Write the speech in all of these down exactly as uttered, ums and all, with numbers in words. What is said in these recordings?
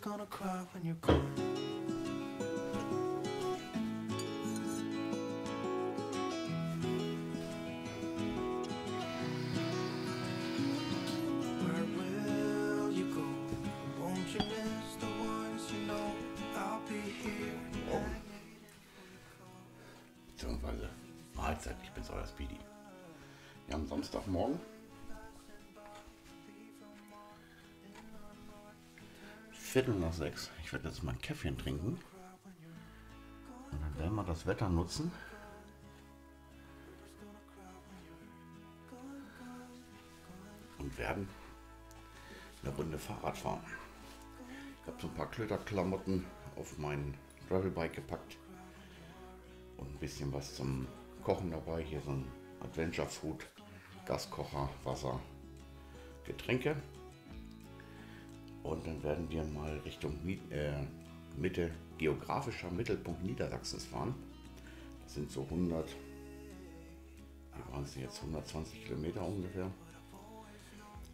Gonna cry when you're gone. Where will you go? Won't you miss the ones you know? I'll be here. Oh. Beziehungsweise Mahlzeit, ich bin's euer Speedy. Wir haben Samstagmorgen. Viertel nach sechs. Ich werde jetzt mal ein Käffchen trinken und dann werden wir das Wetter nutzen, und werden eine Runde Fahrrad fahren. Ich habe so ein paar Klöterklamotten auf mein Gravelbike gepackt und ein bisschen was zum Kochen dabei. Hier so ein Adventure Food, Gaskocher, Wasser, Getränke. Und dann werden wir mal Richtung äh, Mitte, geografischer Mittelpunkt Niedersachsens fahren. Das sind so hundert, waren es jetzt hundertzwanzig Kilometer ungefähr.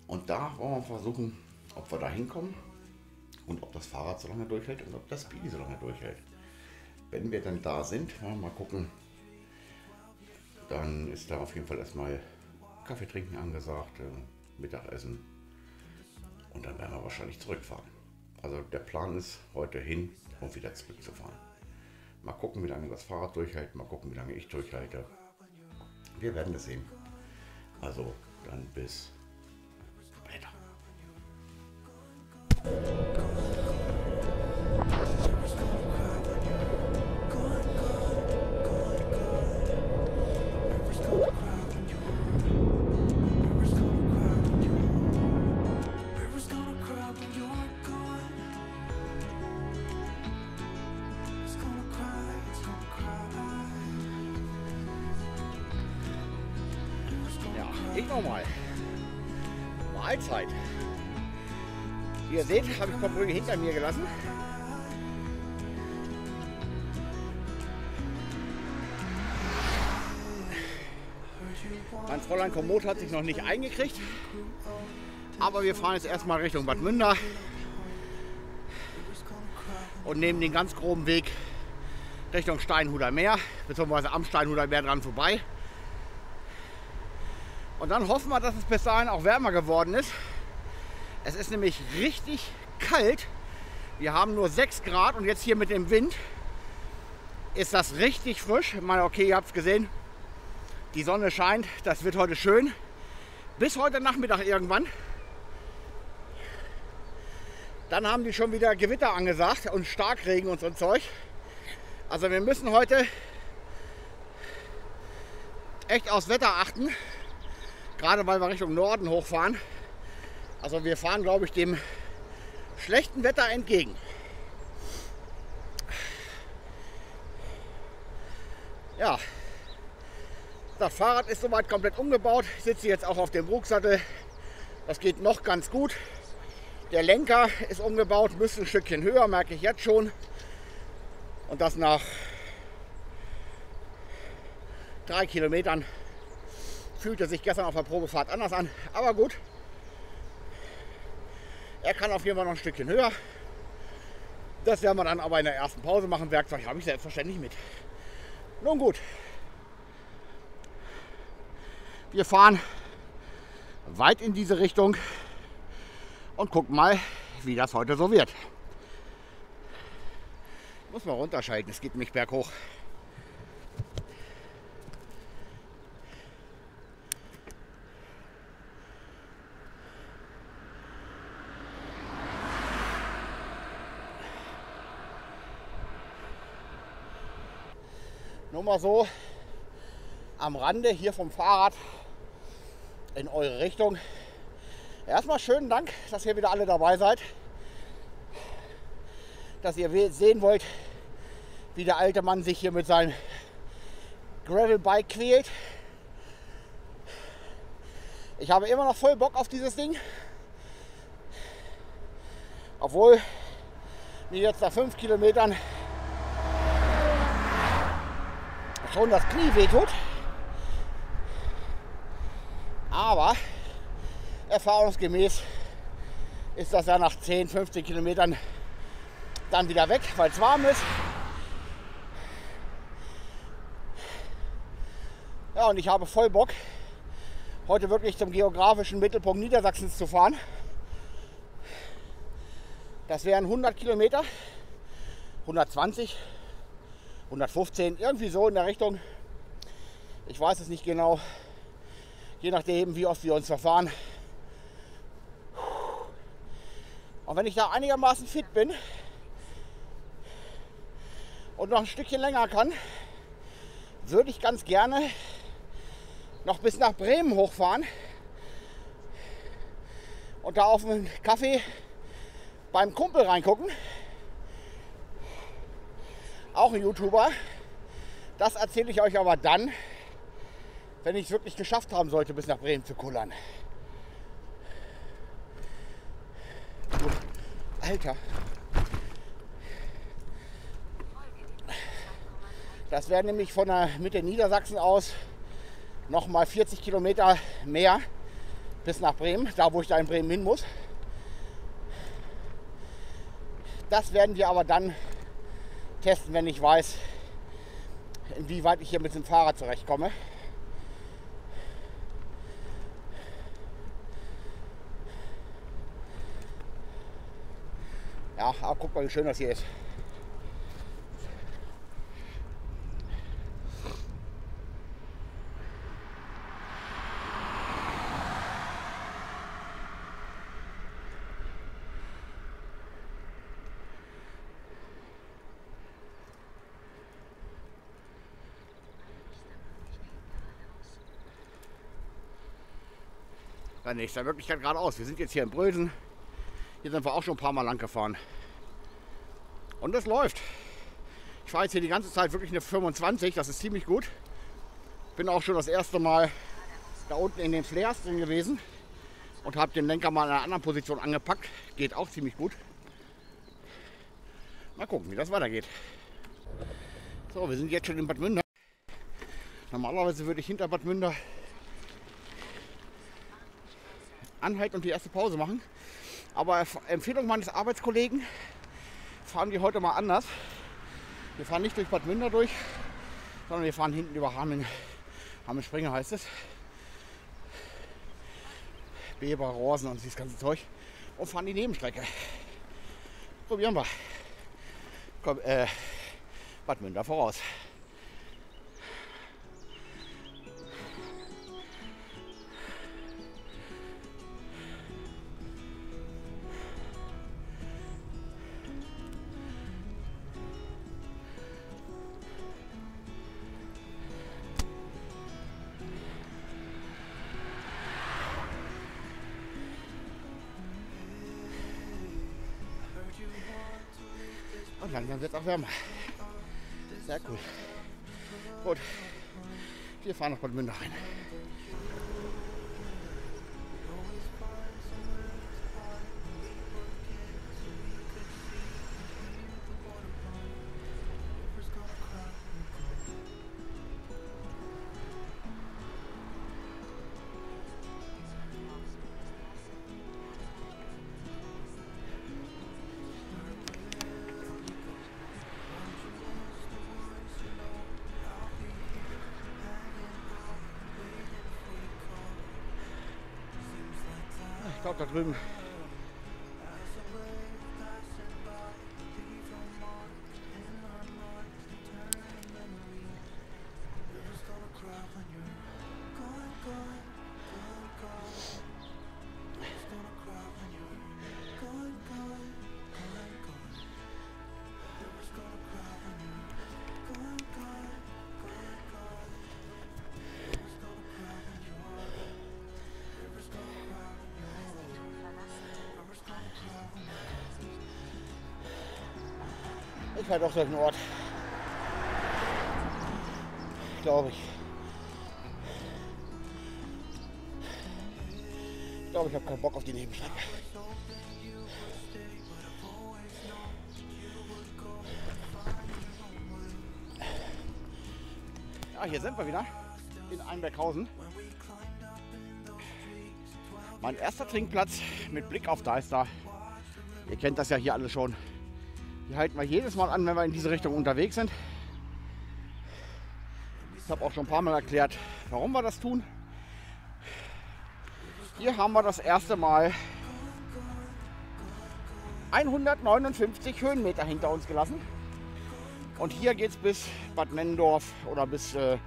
Und da wollen wir versuchen, ob wir da hinkommen und ob das Fahrrad so lange durchhält und ob das Speedy so lange durchhält. Wenn wir dann da sind, wollen wir mal gucken, dann ist da auf jeden Fall erstmal Kaffee trinken angesagt, äh, Mittagessen. Und dann werden wir wahrscheinlich zurückfahren. Also der Plan ist, heute hin und wieder zurückzufahren. Mal gucken, wie lange das Fahrrad durchhält, mal gucken, wie lange ich durchhalte. Wir werden es sehen. Also dann bis später. Mahlzeit. Wie ihr seht, habe ich Coppenbrügge hinter mir gelassen. Mein Fräulein Komoot hat sich noch nicht eingekriegt, aber wir fahren jetzt erstmal Richtung Bad Münder und nehmen den ganz groben Weg Richtung Steinhuder Meer, beziehungsweise am Steinhuder Meer dran vorbei. Und dann hoffen wir, dass es bis dahin auch wärmer geworden ist. Es ist nämlich richtig kalt. Wir haben nur sechs Grad und jetzt hier mit dem Wind ist das richtig frisch. Ich meine, okay, ihr habt es gesehen, die Sonne scheint, das wird heute schön. Bis heute Nachmittag irgendwann. Dann haben die schon wieder Gewitter angesagt und Starkregen und so ein Zeug. Also wir müssen heute echt aufs Wetter achten. Gerade weil wir Richtung Norden hochfahren. Also wir fahren, glaube ich, dem schlechten Wetter entgegen. Ja, das Fahrrad ist soweit komplett umgebaut. Ich sitze jetzt auch auf dem Brooks-Sattel. Das geht noch ganz gut. Der Lenker ist umgebaut, müsste ein Stückchen höher, merke ich jetzt schon. Und das nach drei Kilometern. Fühlte sich gestern auf der Probefahrt anders an, aber gut. Er kann auf jeden Fall noch ein Stückchen höher. Das werden wir dann aber in der ersten Pause machen. Werkzeug habe ich selbstverständlich mit. Nun gut. Wir fahren weit in diese Richtung und gucken mal, wie das heute so wird. Ich muss mal runterschalten, es geht nicht berghoch. Nur mal so am Rande hier vom Fahrrad in eure Richtung. Erstmal schönen Dank, dass ihr wieder alle dabei seid. Dass ihr sehen wollt, wie der alte Mann sich hier mit seinem Gravelbike quält. Ich habe immer noch voll Bock auf dieses Ding. Obwohl mir jetzt nach fünf Kilometern schon das Knie wehtut. Aber erfahrungsgemäß ist das ja nach zehn, fünfzehn Kilometern dann wieder weg, weil es warm ist. Ja, und ich habe voll Bock, heute wirklich zum geografischen Mittelpunkt Niedersachsens zu fahren. Das wären hundert Kilometer, hundertzwanzig, hundertfünfzehn, irgendwie so in der Richtung. Ich weiß es nicht genau, je nachdem, wie oft wir uns verfahren. Und wenn ich da einigermaßen fit bin und noch ein Stückchen länger kann, würde ich ganz gerne noch bis nach Bremen hochfahren und da auf einen Kaffee beim Kumpel reingucken, auch ein YouTuber. Das erzähle ich euch aber dann, wenn ich es wirklich geschafft haben sollte, bis nach Bremen zu kullern. Alter, das wäre nämlich von der Mitte Niedersachsen aus nochmal vierzig Kilometer mehr bis nach Bremen, da wo ich da in Bremen hin muss. Das werden wir aber dann testen, wenn ich weiß, inwieweit ich hier mit dem Fahrrad zurechtkomme. Ja, aber guck mal, wie schön das hier ist. Bei nächster Möglichkeit geradeaus. Wir sind jetzt hier in Brösen. Hier sind wir auch schon ein paar Mal lang gefahren. Und das läuft. Ich fahre jetzt hier die ganze Zeit wirklich eine fünfundzwanzig. Das ist ziemlich gut. Bin auch schon das erste Mal da unten in den Flares drin gewesen und habe den Lenker mal in einer anderen Position angepackt. Geht auch ziemlich gut. Mal gucken, wie das weitergeht. So, wir sind jetzt schon in Bad Münder. Normalerweise würde ich hinter Bad Münder anhalten und die erste Pause machen. Aber Empfehlung meines Arbeitskollegen, fahren wir heute mal anders. Wir fahren nicht durch Bad Münder durch, sondern wir fahren hinten über Hameln. Hamelspringe heißt es. Beber, Rosen und dieses ganze Zeug. Und fahren die Nebenstrecke. Probieren wir. Komm, äh, Bad Münder voraus. Langsam wird es auch wärmer. Sehr cool. Gut, wir fahren nach Bad Münder rein. Ich glaube, da drüben halt auch solchen Ort, glaube ich. Ich glaube, ich habe keinen Bock auf die Nebenstrecke. Ja, hier sind wir wieder in Einbeckhausen. Mein erster Trinkplatz mit Blick auf Deister. Ihr kennt das ja hier alle schon. Hier halten wir jedes Mal an, wenn wir in diese Richtung unterwegs sind. Ich habe auch schon ein paar Mal erklärt, warum wir das tun. Hier haben wir das erste Mal hundertneunundfünfzig Höhenmeter hinter uns gelassen. Und hier geht es bis Bad Mendendorf oder bis äh,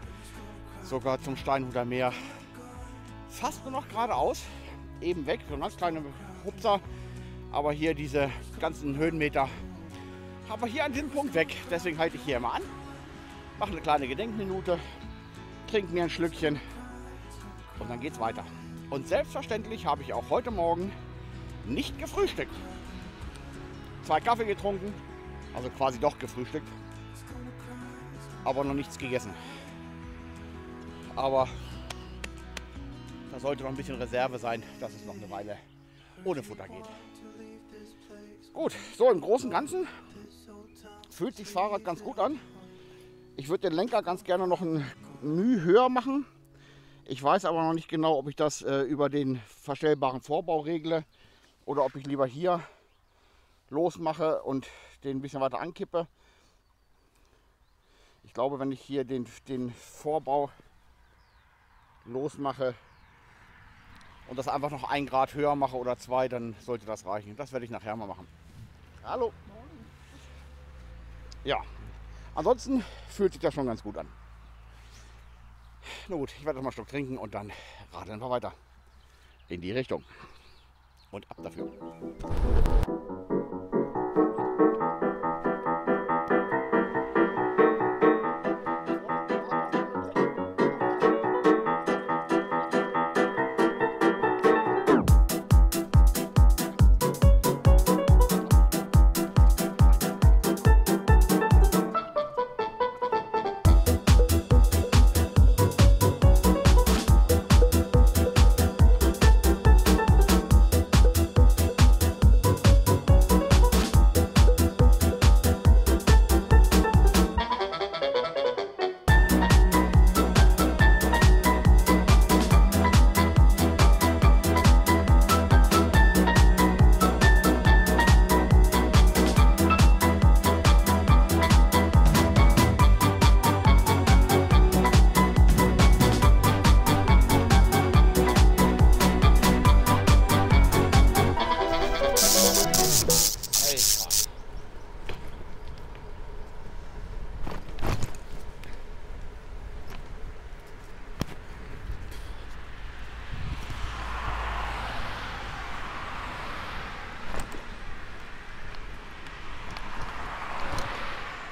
sogar zum Steinhuder Meer. Fast nur noch geradeaus, eben weg, so ein ganz kleiner Hupser. Aber hier diese ganzen Höhenmeter haben wir hier an diesem Punkt weg. Deswegen halte ich hier immer an, mache eine kleine Gedenkminute, trinke mir ein Schlückchen und dann geht's weiter. Und selbstverständlich habe ich auch heute Morgen nicht gefrühstückt. Zwei Kaffee getrunken, also quasi doch gefrühstückt, aber noch nichts gegessen. Aber da sollte noch ein bisschen Reserve sein, dass es noch eine Weile ohne Futter geht. Gut, so im Großen und Ganzen fühlt sich das Fahrrad ganz gut an. Ich würde den Lenker ganz gerne noch ein Müh höher machen. Ich weiß aber noch nicht genau, ob ich das äh, über den verstellbaren Vorbau regle oder ob ich lieber hier losmache und den ein bisschen weiter ankippe. Ich glaube, wenn ich hier den, den Vorbau losmache und das einfach noch ein Grad höher mache oder zwei, dann sollte das reichen. Das werde ich nachher mal machen. Hallo. Ja, ansonsten fühlt sich das schon ganz gut an. Na gut, ich werde noch mal einen Schluck trinken und dann radeln wir weiter in die Richtung. Und ab dafür.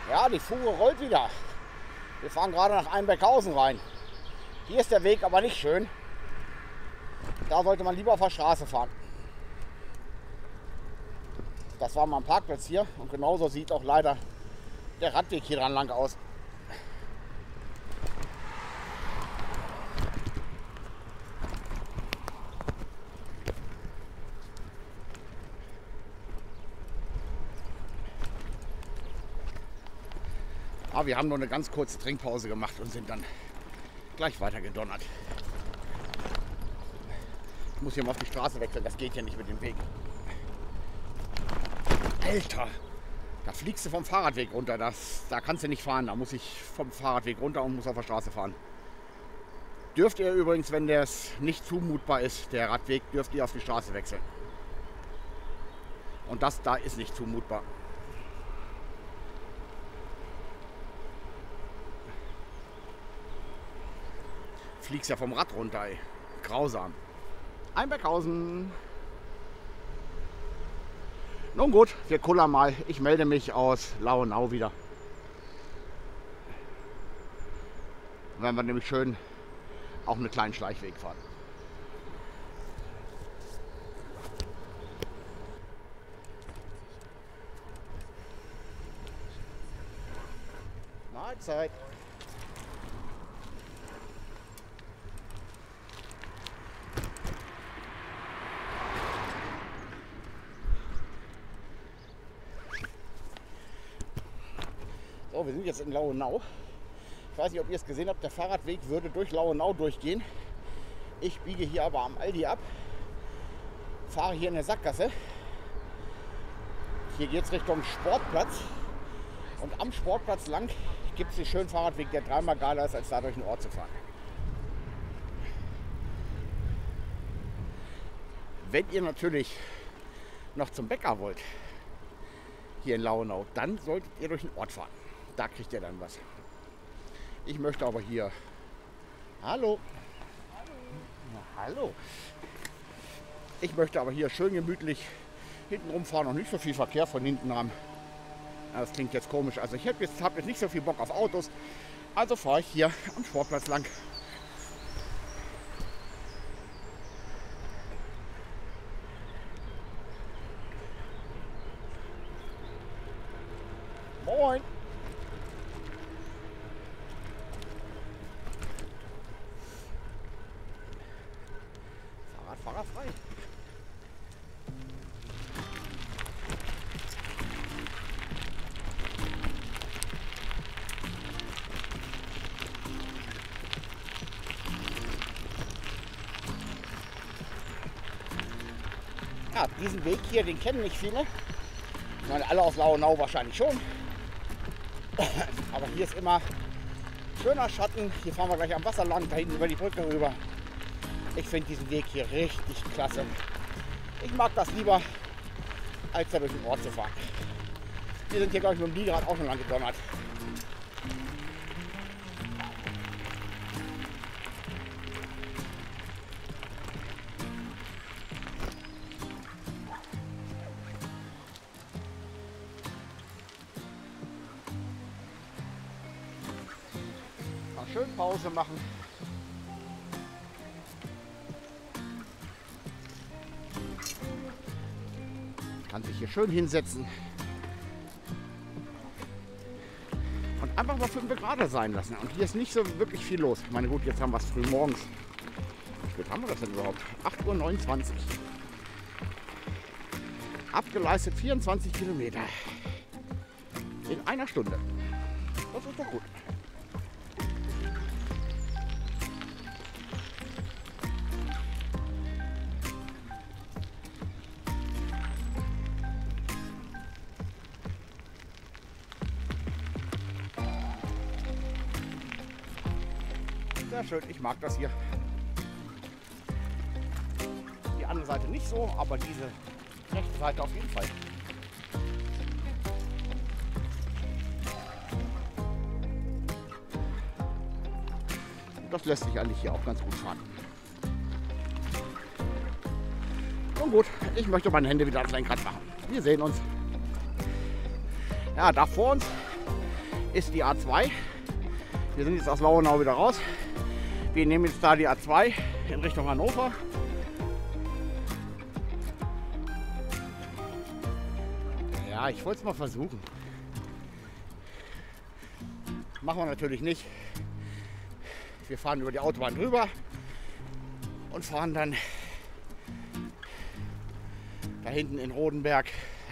Ja, die Fuhre rollt wieder. Wir fahren gerade nach Einbeckhausen rein. Hier ist der Weg aber nicht schön. Da sollte man lieber auf der Straße fahren. Das war mal ein Parkplatz hier und genauso sieht auch leider der Radweg hier dran lang aus. Aber wir haben nur eine ganz kurze Trinkpause gemacht und sind dann gleich weiter gedonnert. Ich muss hier mal auf die Straße wechseln, das geht ja nicht mit dem Weg. Alter, da fliegst du vom Fahrradweg runter, das, da kannst du nicht fahren, da muss ich vom Fahrradweg runter und muss auf der Straße fahren. Dürft ihr übrigens, wenn das nicht zumutbar ist, der Radweg, dürft ihr auf die Straße wechseln. Und das da ist nicht zumutbar. Fliegst ja vom Rad runter, ey. Grausam. Einbeckhausen. Nun gut, wir kullern mal. Ich melde mich aus Lauenau wieder. Dann werden wir nämlich schön auch einen kleinen Schleichweg fahren. Mahlzeit. Wir sind jetzt in Lauenau. Ich weiß nicht, ob ihr es gesehen habt, der Fahrradweg würde durch Lauenau durchgehen. Ich biege hier aber am Aldi ab, fahre hier in der Sackgasse. Hier geht es Richtung Sportplatz. Und am Sportplatz lang gibt es den schönen Fahrradweg, der dreimal geiler ist, als da durch den Ort zu fahren. Wenn ihr natürlich noch zum Bäcker wollt, hier in Lauenau, dann solltet ihr durch den Ort fahren. Da kriegt ihr dann was. Ich möchte aber hier... Hallo! Hallo! Na, hallo! Ich möchte aber hier schön gemütlich hinten rumfahren und nicht so viel Verkehr von hinten haben. Das klingt jetzt komisch. Also ich habe jetzt, hab jetzt nicht so viel Bock auf Autos. Also fahre ich hier am Sportplatz lang. Moin! Fahrrad, Fahrrad frei. Ja, diesen Weg hier, den kennen nicht viele. Ich meine, alle aus Lauenau wahrscheinlich schon. Aber hier ist immer schöner Schatten. Hier fahren wir gleich am Wasser lang, da hinten über die Brücke rüber. Ich finde diesen Weg hier richtig klasse. Ich mag das lieber, als da durch den Ort zu fahren. Wir sind hier, glaube ich, mit dem Liegerad auch schon lang gedonnert. Schön Pause machen. Kann sich hier schön hinsetzen. Und einfach mal fünf gerade sein lassen. Und hier ist nicht so wirklich viel los. Ich meine, gut, jetzt haben wir es früh morgens. Wie spät haben wir das denn überhaupt? acht Uhr neunundzwanzig. Abgeleistet vierundzwanzig Kilometer. In einer Stunde. Das ist doch gut. Schön, ich mag das hier. Die andere Seite nicht so, aber diese rechte Seite auf jeden Fall. Das lässt sich eigentlich hier auch ganz gut fahren. Nun gut, ich möchte meine Hände wieder ans Lenkrad machen. Wir sehen uns. Ja, da vor uns ist die A zwei. Wir sind jetzt aus Lauenau wieder raus. Wir nehmen jetzt da die A zwei in Richtung Hannover. Ja, ich wollte es mal versuchen. Machen wir natürlich nicht. Wir fahren über die Autobahn drüber und fahren dann da hinten in Rodenberg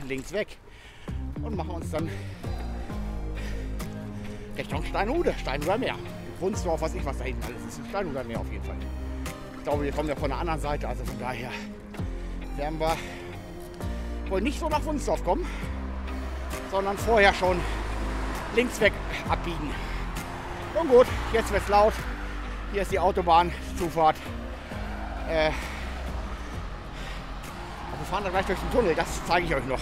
links weg und machen uns dann Richtung Steinhude, Steinhuder Meer. Wunsdorf, was ich was da hinten alles ist. Ein Steinhuder Meer auf jeden Fall. Ich glaube, wir kommen ja von der anderen Seite, also von daher werden wir wohl nicht so nach Wunsdorf kommen, sondern vorher schon links weg abbiegen. Nun gut, jetzt wird's laut. Hier ist die Autobahnzufahrt. Äh, wir fahren dann gleich durch den Tunnel, das zeige ich euch noch.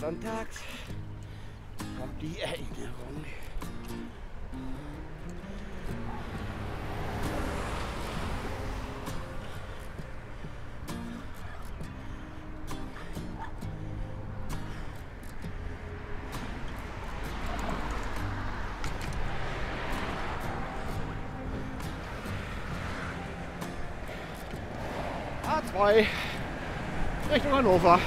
Sonntags kommt die Erinnerung. A zwei Richtung Hannover.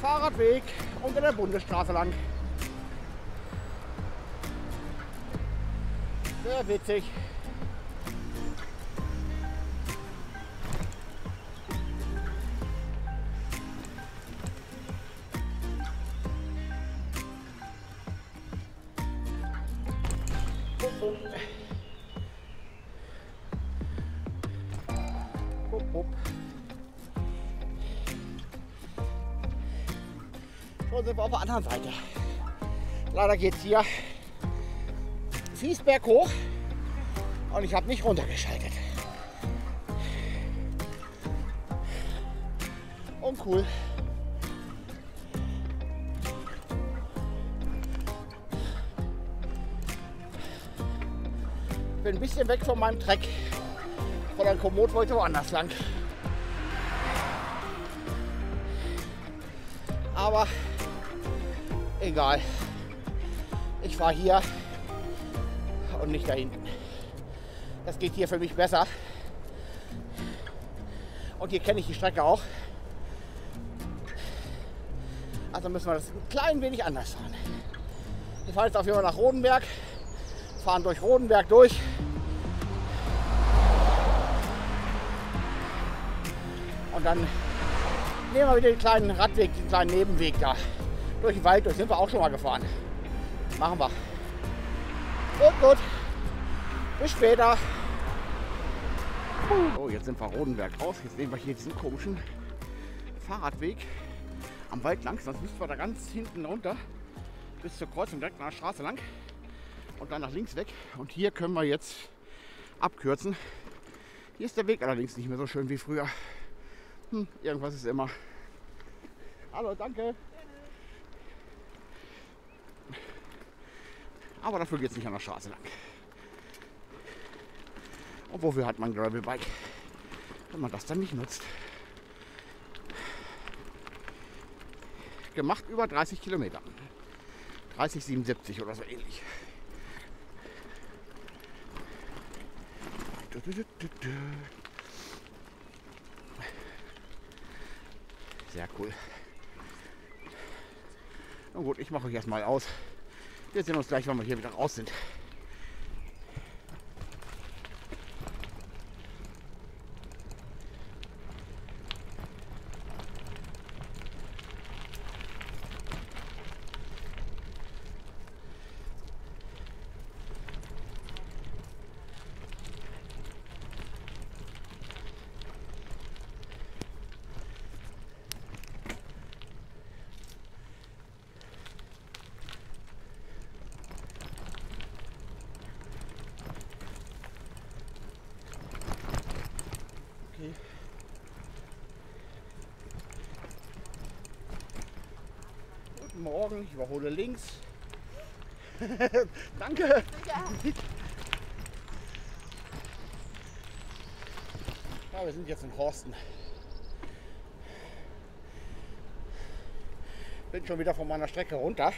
Fahrradweg unter der Bundesstraße lang. Sehr witzig. Sind wir auf der anderen Seite. Leider geht es hier fies berghoch und ich habe nicht runtergeschaltet. Uncool. Bin ein bisschen weg von meinem Track. Von der Komoot wollte woanders lang. Aber egal, ich fahre hier und nicht da hinten. Das geht hier für mich besser. Und hier kenne ich die Strecke auch. Also müssen wir das ein klein wenig anders fahren. Wir fahren jetzt auf jeden Fall nach Rodenberg, fahren durch Rodenberg durch. Und dann nehmen wir wieder den kleinen Radweg, den kleinen Nebenweg da. Durch den Wald durch, sind wir auch schon mal gefahren. Machen wir. Gut, gut. Bis später. So, jetzt sind wir Rodenberg raus. Jetzt nehmen wir hier diesen komischen Fahrradweg am Wald lang. Sonst müssten wir da ganz hinten runter bis zur Kreuzung direkt nach der Straße lang und dann nach links weg. Und hier können wir jetzt abkürzen. Hier ist der Weg allerdings nicht mehr so schön wie früher. Hm, irgendwas ist immer. Hallo, danke. Aber dafür geht es nicht an der Straße lang. Und wofür hat man ein Gravelbike, wenn man das dann nicht nutzt? Gemacht über dreißig Kilometer. dreißig Komma siebenundsiebzig oder so ähnlich. Sehr cool. Na gut, ich mache euch erstmal aus. Wir sehen uns gleich, wenn wir hier wieder raus sind. Morgen, ich überhole links. Danke! Ja. Ja, wir sind jetzt in Horsten. Bin schon wieder von meiner Strecke runter,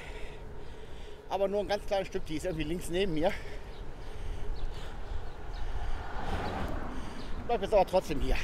aber nur ein ganz kleines Stück, die ist irgendwie links neben mir. Ich bleib jetzt aber trotzdem hier.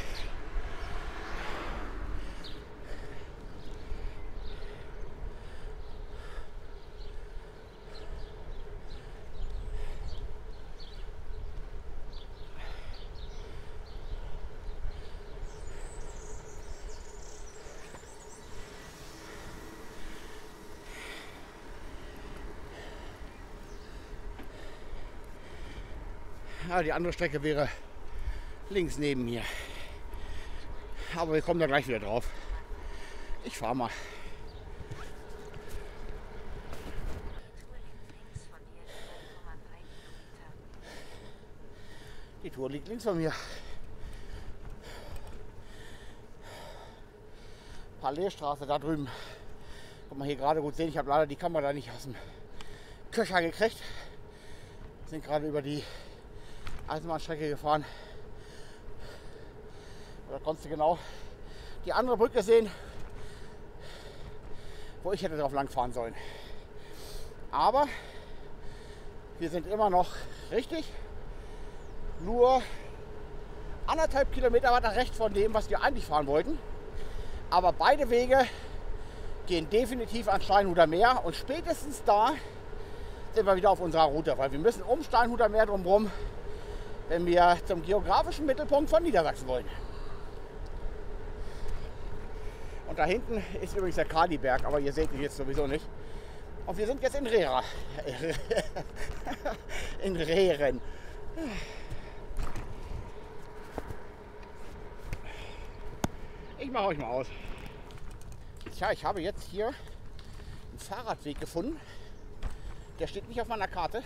Ja, die andere Strecke wäre links neben mir. Aber wir kommen da gleich wieder drauf. Ich fahre mal. Die Tour liegt links von mir. Palaisstraße da drüben. Kann man hier gerade gut sehen. Ich habe leider die Kamera da nicht aus dem Köcher gekriegt. Wir sind gerade über die Eisenbahnstrecke gefahren. Da konntest du genau die andere Brücke sehen, wo ich hätte drauf lang fahren sollen. aber wir sind immer noch richtig, nur anderthalb Kilometer weiter rechts von dem, was wir eigentlich fahren wollten. Aber beide Wege gehen definitiv ans Steinhuder Meer und spätestens da sind wir wieder auf unserer Route, weil wir müssen um Steinhuder Meer drumherum, wenn wir zum geografischen Mittelpunkt von Niedersachsen wollen. Und da hinten ist übrigens der Kaliberg, aber ihr seht ihn jetzt sowieso nicht. Und wir sind jetzt in Rehren. In Rehren. Ich mache euch mal aus. Tja, ich habe jetzt hier einen Fahrradweg gefunden. Der steht nicht auf meiner Karte.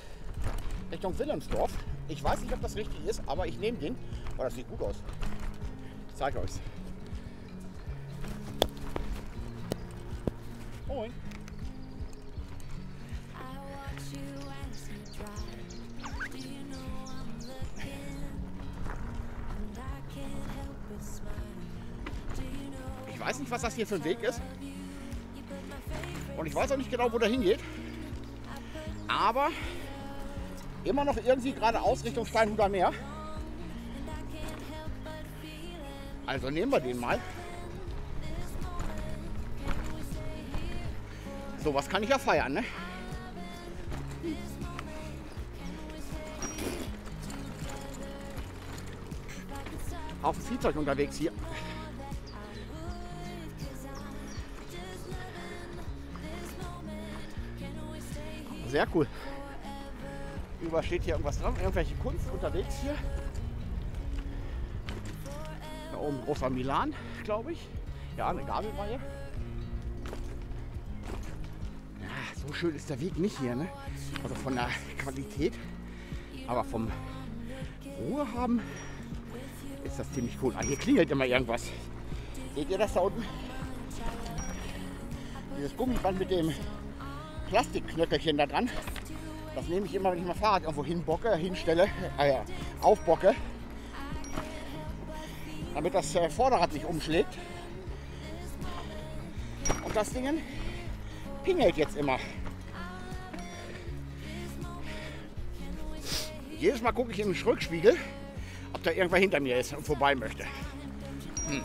Richtung Wilhelmsdorf. Ich weiß nicht, ob das richtig ist, aber ich nehme den. Oh, das sieht gut aus. Ich zeige euch. Moin. Ich weiß nicht, was das hier für ein Weg ist. Und ich weiß auch nicht genau, wo der hingeht. Aber immer noch irgendwie geradeaus Richtung Steinhuder Meer. Also nehmen wir den mal. So was kann ich ja feiern, ne? Auf dem Viehzeug unterwegs hier. Sehr cool. Über steht hier irgendwas dran, irgendwelche Kunst unterwegs hier. Da oben großer Milan, glaube ich. Ja, eine Gabelweihe. Ja, so schön ist der Weg nicht hier, ne? Also von der Qualität, aber vom Ruhe haben ist das ziemlich cool. Ah, hier klingelt immer irgendwas. Seht ihr das da unten? Dieses Gummiband mit dem Plastikknöckelchen da dran. Das nehme ich immer, wenn ich mein Fahrrad irgendwo hinbocke, hinstelle, äh, aufbocke, damit das äh, Vorderrad nicht umschlägt. Und das Ding pingelt jetzt immer. Jedes Mal gucke ich in den Rückspiegel, ob da irgendwer hinter mir ist und vorbei möchte. Hm.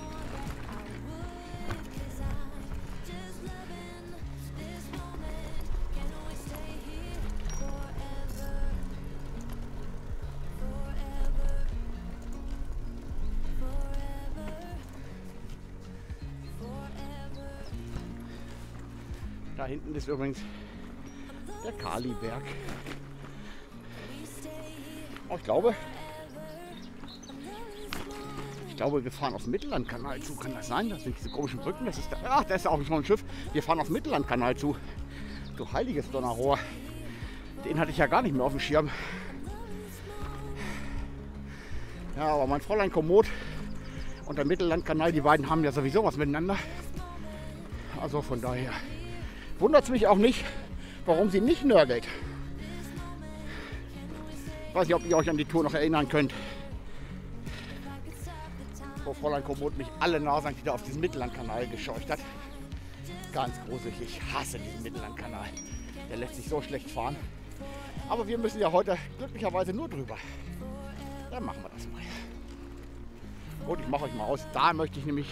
Da hinten ist übrigens der Kaliberg. Oh, ich glaube, ich glaube, wir fahren auf den Mittellandkanal zu. Kann das sein? Das sind diese komischen Brücken. Das ist der, ach, da ist auch schon ein Schiff. Wir fahren auf den Mittellandkanal zu. Du heiliges Donnerrohr. Den hatte ich ja gar nicht mehr auf dem Schirm. Ja, aber mein Fräulein Komoot und der Mittellandkanal, die beiden haben ja sowieso was miteinander. Also von daher wundert es mich auch nicht, warum sie nicht nörgelt. Ich weiß nicht, ob ihr euch an die Tour noch erinnern könnt. Wo Fräulein Komoot mich alle Nasen wieder auf diesen Mittellandkanal gescheucht hat. Ganz gruselig, ich hasse diesen Mittellandkanal. Der lässt sich so schlecht fahren. Aber wir müssen ja heute glücklicherweise nur drüber. Dann machen wir das mal. Gut, ich mache euch mal aus. Da möchte ich nämlich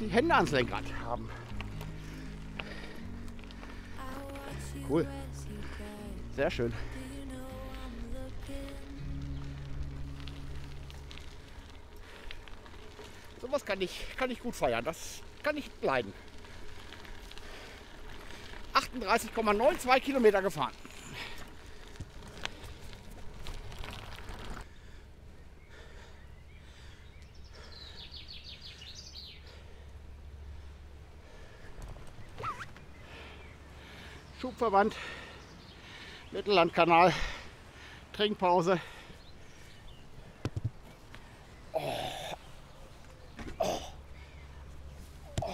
die Hände ans Lenkrad haben. Cool. Sehr schön. Sowas kann ich, kann ich gut feiern. Das kann ich leiden. achtunddreißig Komma zweiundneunzig Kilometer gefahren. Schubverband, Mittellandkanal, Trinkpause. Oh. Oh. Oh.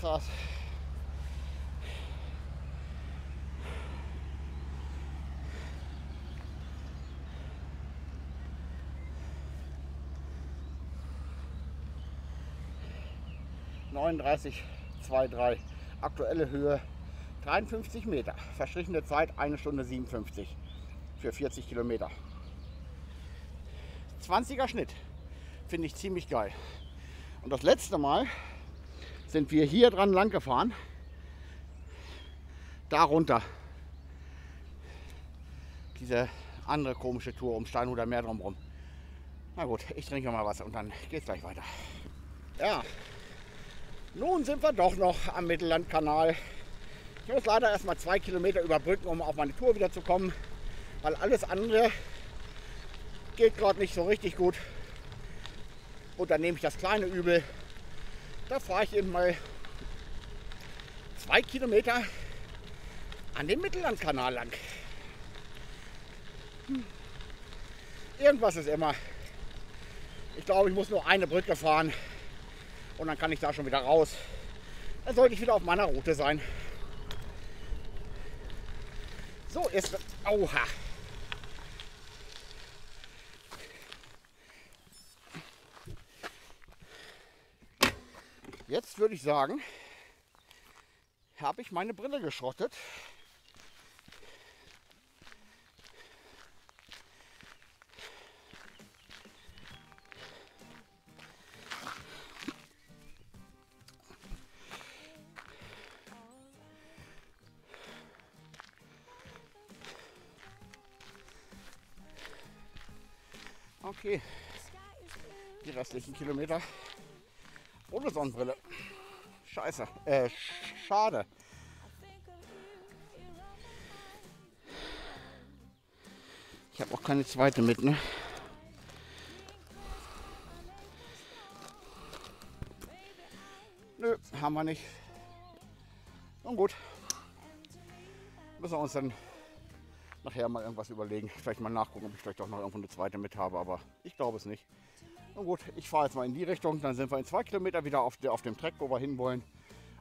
Krass. neununddreißig Komma dreiundzwanzig, aktuelle Höhe dreiundfünfzig Meter, verstrichene Zeit eine Stunde siebenundfünfzig für vierzig Kilometer. zwanziger Schnitt, finde ich ziemlich geil. Und das letzte Mal sind wir hier dran lang gefahren, da runter. Diese andere komische Tour um Steinhuder Meer drumherum. Na gut, ich trinke mal was und dann geht's gleich weiter. Ja. Nun sind wir doch noch am Mittellandkanal. Ich muss leider erstmal zwei Kilometer überbrücken, um auf meine Tour wieder zu kommen, weil alles andere geht gerade nicht so richtig gut. Und dann nehme ich das kleine Übel. Da fahre ich eben mal zwei Kilometer an dem Mittellandkanal lang. Hm. Irgendwas ist immer. Ich glaube, ich muss nur eine Brücke fahren. Und dann kann ich da schon wieder raus. Dann sollte ich wieder auf meiner Route sein. So ist es. Oha. Jetzt würde ich sagen, habe ich meine Brille geschrottet. Okay, die restlichen Kilometer ohne Sonnenbrille. Scheiße, äh, schade. Ich habe auch keine zweite mit, ne? Nö, haben wir nicht. Nun gut, müssen wir uns dann nachher mal irgendwas überlegen. Vielleicht mal nachgucken, ob ich vielleicht auch noch irgendwo eine zweite mit habe, aber ich glaube es nicht. Na gut, ich fahre jetzt mal in die Richtung, dann sind wir in zwei Kilometer wieder auf, der, auf dem Track, wo wir hin wollen.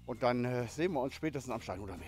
Und dann äh, sehen wir uns spätestens am Steinhuder Meer.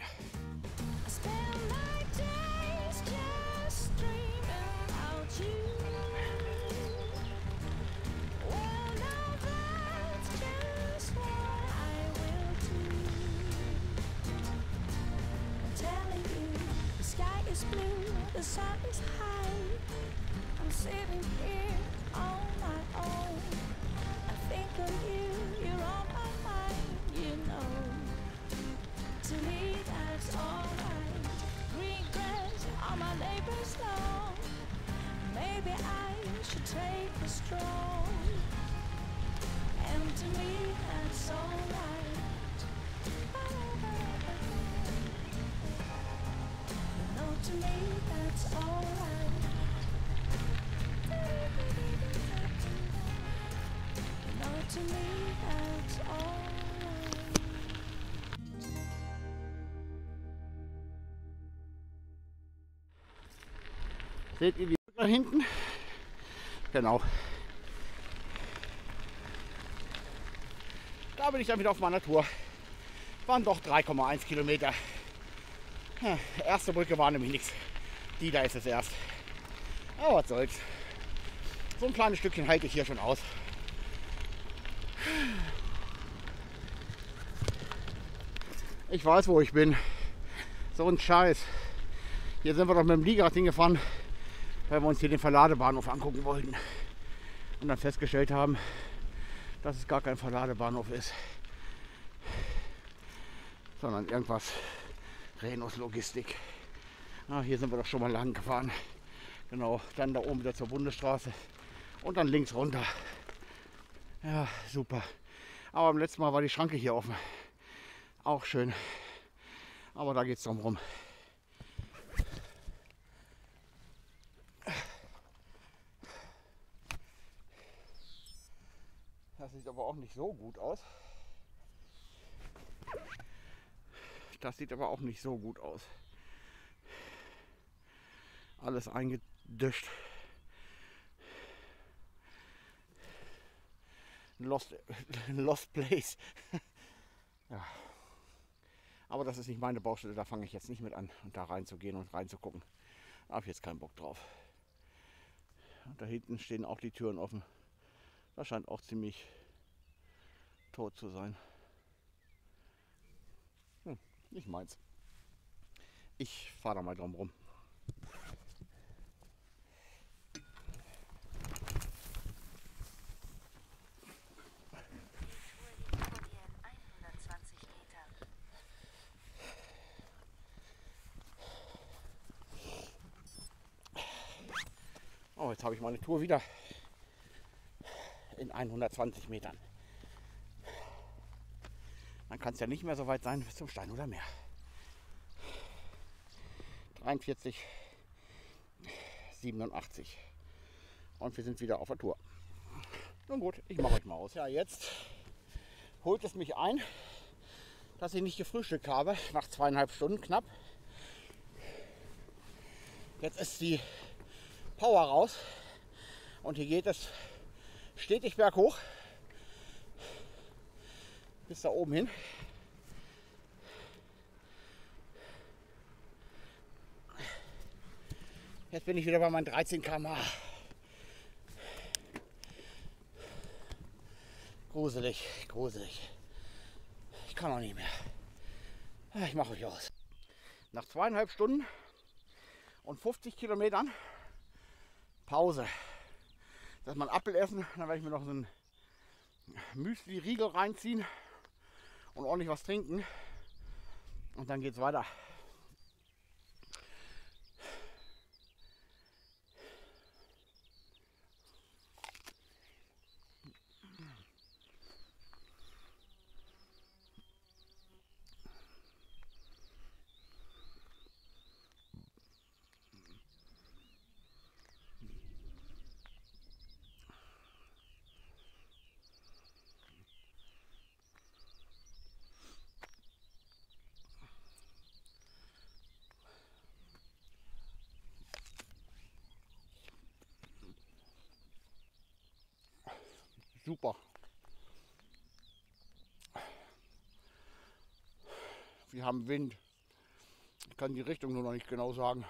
Seht ihr die da hinten? Genau. Da bin ich dann wieder auf meiner Tour. Waren doch drei Komma eins Kilometer. Ja, erste Brücke war nämlich nichts. Die da ist es erst. Aber was soll's. So ein kleines Stückchen halte ich hier schon aus. Ich weiß, wo ich bin. So ein Scheiß. Hier sind wir doch mit dem Liegerad hingefahren, weil wir uns hier den Verladebahnhof angucken wollten und dann festgestellt haben, dass es gar kein Verladebahnhof ist, sondern irgendwas Renos Logistik. Ah, hier sind wir doch schon mal lang gefahren. Genau, dann da oben wieder zur Bundesstraße und dann links runter. Ja, super. Aber beim letzten Mal war die Schranke hier offen. Auch schön. Aber da geht es drum rum. Das sieht aber auch nicht so gut aus. Das sieht aber auch nicht so gut aus. Alles eingedischt. Lost, lost place. Ja. Aber das ist nicht meine Baustelle, da fange ich jetzt nicht mit an, und da reinzugehen und reinzugucken. Da habe ich jetzt keinen Bock drauf. Und da hinten stehen auch die Türen offen. Das scheint auch ziemlich tot zu sein. Hm, nicht meins. Ich fahre da mal drum rum. Oh, jetzt habe ich meine Tour wieder in hundertzwanzig Metern. Dann kann es ja nicht mehr so weit sein bis zum Steinhuder Meer. dreiundvierzig, siebenundachtzig. Und wir sind wieder auf der Tour. Nun gut, ich mache euch mal aus. Ja, jetzt holt es mich ein, dass ich nicht gefrühstückt habe, nach zweieinhalb Stunden knapp. Jetzt ist die Power raus und hier geht es stetig berghoch bis da oben hin. Jetzt bin ich wieder bei meinen dreizehn Kilometer pro Stunde. Gruselig, gruselig. Ich kann auch nicht mehr. Ich mache euch aus. Nach zweieinhalb Stunden und fünfzig Kilometern Pause. Dass man Apfel essen, dann werde ich mir noch so einen Müsli-Riegel reinziehen und ordentlich was trinken. Und dann geht es weiter. Super. Wir haben Wind. Ich kann die Richtung nur noch nicht genau sagen.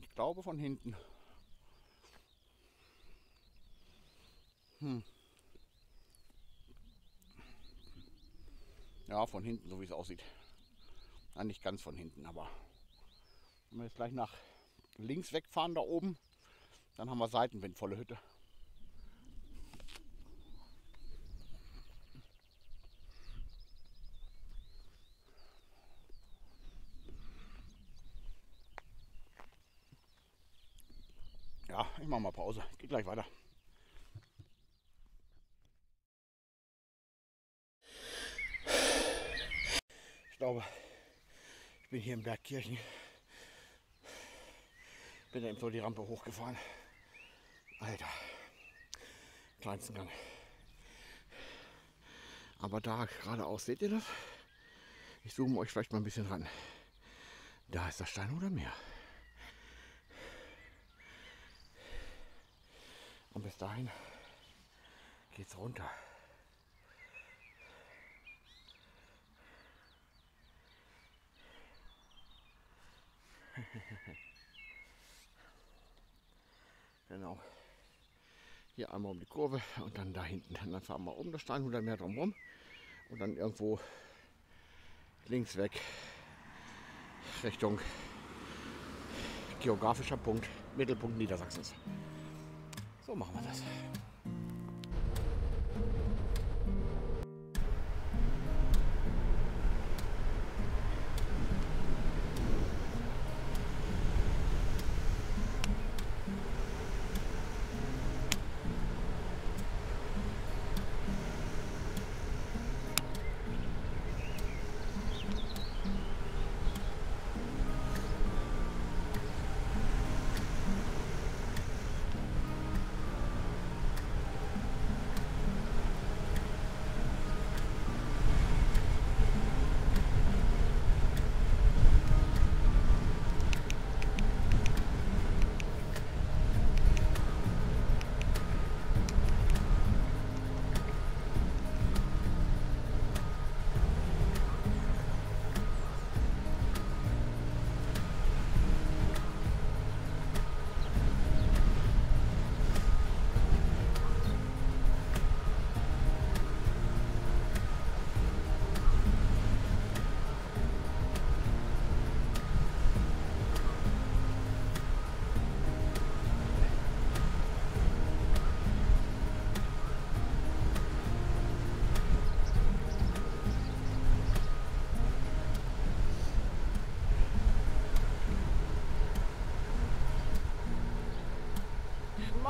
Ich glaube von hinten. Hm. Ja, von hinten, so wie es aussieht. Na, nicht ganz von hinten, aber wenn wir jetzt gleich nach links wegfahren da oben, dann haben wir Seitenwind, volle Hütte. Ja, ich mache mal Pause, geht gleich weiter. Ich glaube, ich bin hier in Bergkirchen. Ich bin eben so die Rampe hochgefahren. Alter, kleinsten Gang. Aber da geradeaus, seht ihr das? Ich zoome euch vielleicht mal ein bisschen ran. Da ist das Steinhuder Meer. Und bis dahin geht's runter. Genau, hier einmal um die Kurve und dann da hinten. Dann fahren wir um das Steinhuder Meer drum rum und dann irgendwo links weg Richtung geografischer Punkt, Mittelpunkt Niedersachsens. So machen wir das.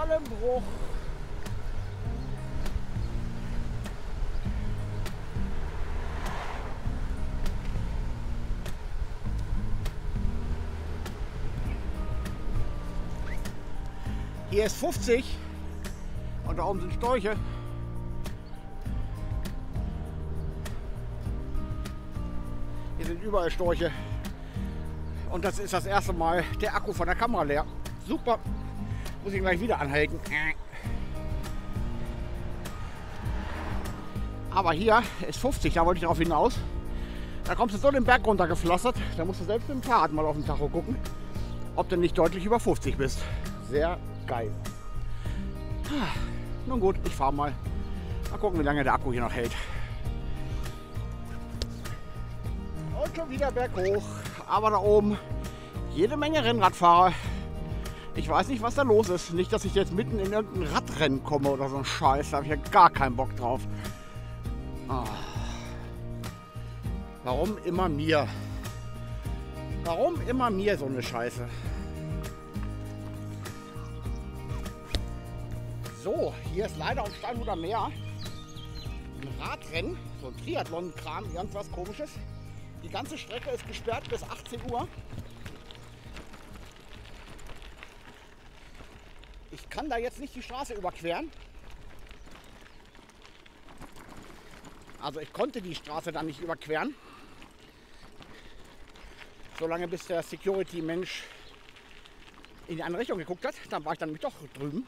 vollem Bruch. Hier ist fünfzig und da oben sind Storche. Hier sind überall Storche. Und das ist das erste Mal der Akku von der Kamera leer. Super, muss ich gleich wieder anhalten. Aber hier ist fünfzig, da wollte ich drauf hinaus. Da kommst du so den Berg runter geflossert, da musst du selbst mit dem Fahrrad mal auf den Tacho gucken, ob du nicht deutlich über fünfzig bist. Sehr geil. Nun gut, ich fahre mal. Mal gucken, wie lange der Akku hier noch hält. Und schon wieder berghoch. Aber da oben jede Menge Rennradfahrer. Ich weiß nicht, was da los ist. Nicht, dass ich jetzt mitten in irgendein Radrennen komme oder so ein Scheiß. Da habe ich ja gar keinen Bock drauf. Ah. Warum immer mir? Warum immer mir so eine Scheiße? So, hier ist leider auf Steinhuder Meer ein Radrennen, so ein Triathlon-Kram, irgendwas Komisches. Die ganze Strecke ist gesperrt bis achtzehn Uhr. Ich kann da jetzt nicht die Straße überqueren. Also ich konnte die Straße dann nicht überqueren. Solange bis der Security-Mensch in die andere Richtung geguckt hat, dann war ich dann mit doch drüben.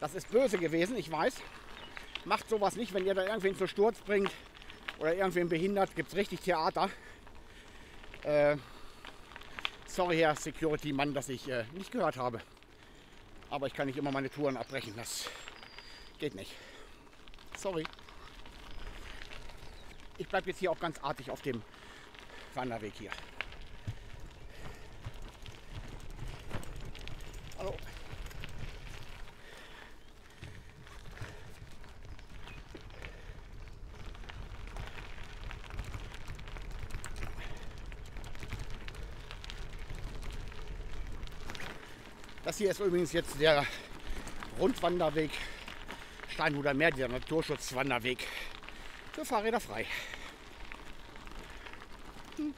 Das ist böse gewesen, ich weiß. Macht sowas nicht, wenn ihr da irgendwen zu Sturz bringt oder irgendwen behindert, gibt es richtig Theater. Äh, sorry, Herr Security-Mann, dass ich äh, nicht gehört habe. Aber ich kann nicht immer meine Touren abbrechen, das geht nicht. Sorry. Ich bleibe jetzt hier auch ganz artig auf dem Wanderweg hier. Hallo. Das hier ist übrigens jetzt der Rundwanderweg Steinhuder Meer, dieser Naturschutzwanderweg für Fahrräder frei. Hm.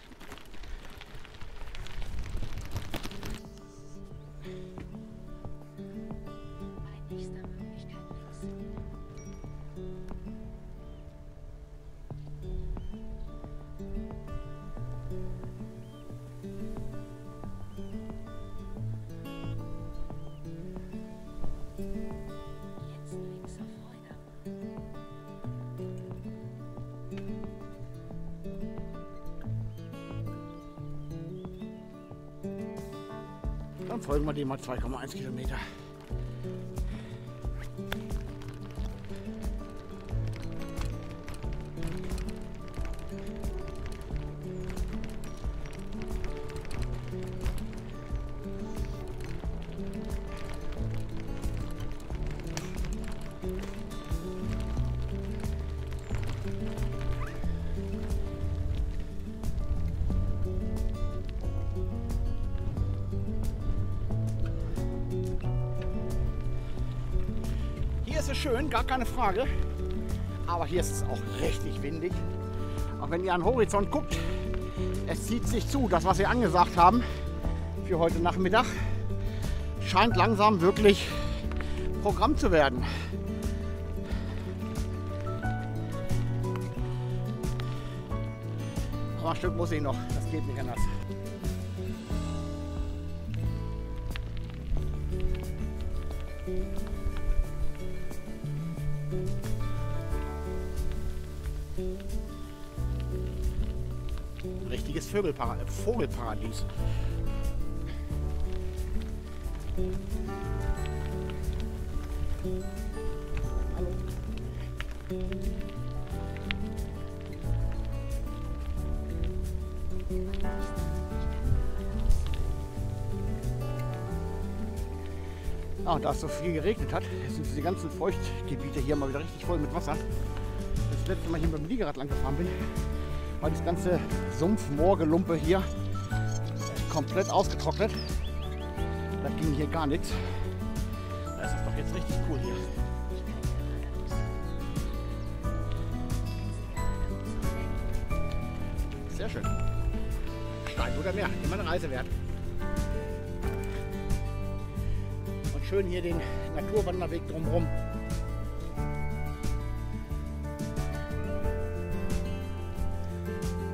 Dann folgen wir dem mal zwei Komma eins Kilometer. Schön, gar keine Frage, aber hier ist es auch richtig windig. Auch wenn ihr an den Horizont guckt, es zieht sich zu. Das, was wir angesagt haben für heute Nachmittag, scheint langsam wirklich Programm zu werden. Aber ein Stück muss ich noch, das geht nicht anders. Richtiges Vögelpara- Vogelparadies. Ah, da es so viel geregnet hat, sind diese ganzen Feuchtgebiete hier mal wieder richtig voll mit Wasser. Das letzte Mal hier mit dem Liegerad lang gefahren bin, weil das ganze Sumpfmoorgelumpe hier komplett ausgetrocknet. Da ging hier gar nichts. Das jetzt richtig cool hier. Sehr schön. Steinhuder Meer, immer eine Reise wert. Und schön hier den Naturwanderweg drumherum.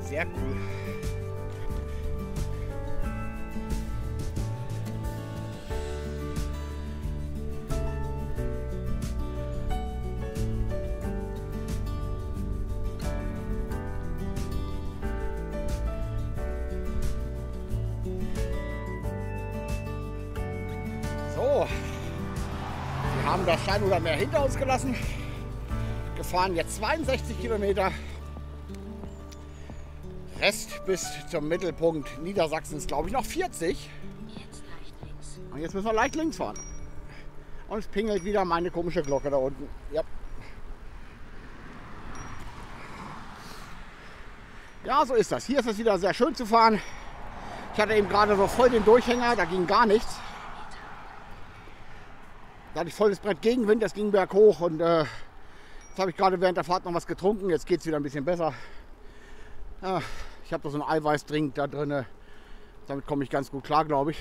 Sehr cool. So, wir haben das Steinhuder Meer hinter uns gelassen, gefahren jetzt zweiundsechzig Kilometer. Rest bis zum Mittelpunkt Niedersachsens, glaube ich, noch vierzig. Und jetzt müssen wir leicht links fahren. Und es pingelt wieder meine komische Glocke da unten. Ja, ja, so ist das. Hier ist es wieder sehr schön zu fahren. Ich hatte eben gerade so voll den Durchhänger, da ging gar nichts. Da hatte ich volles Brett Gegenwind, das ging berghoch. Und äh, jetzt habe ich gerade während der Fahrt noch was getrunken. Jetzt geht es wieder ein bisschen besser. Ja, ich habe da so einen Eiweißdrink da drin, damit komme ich ganz gut klar, glaube ich.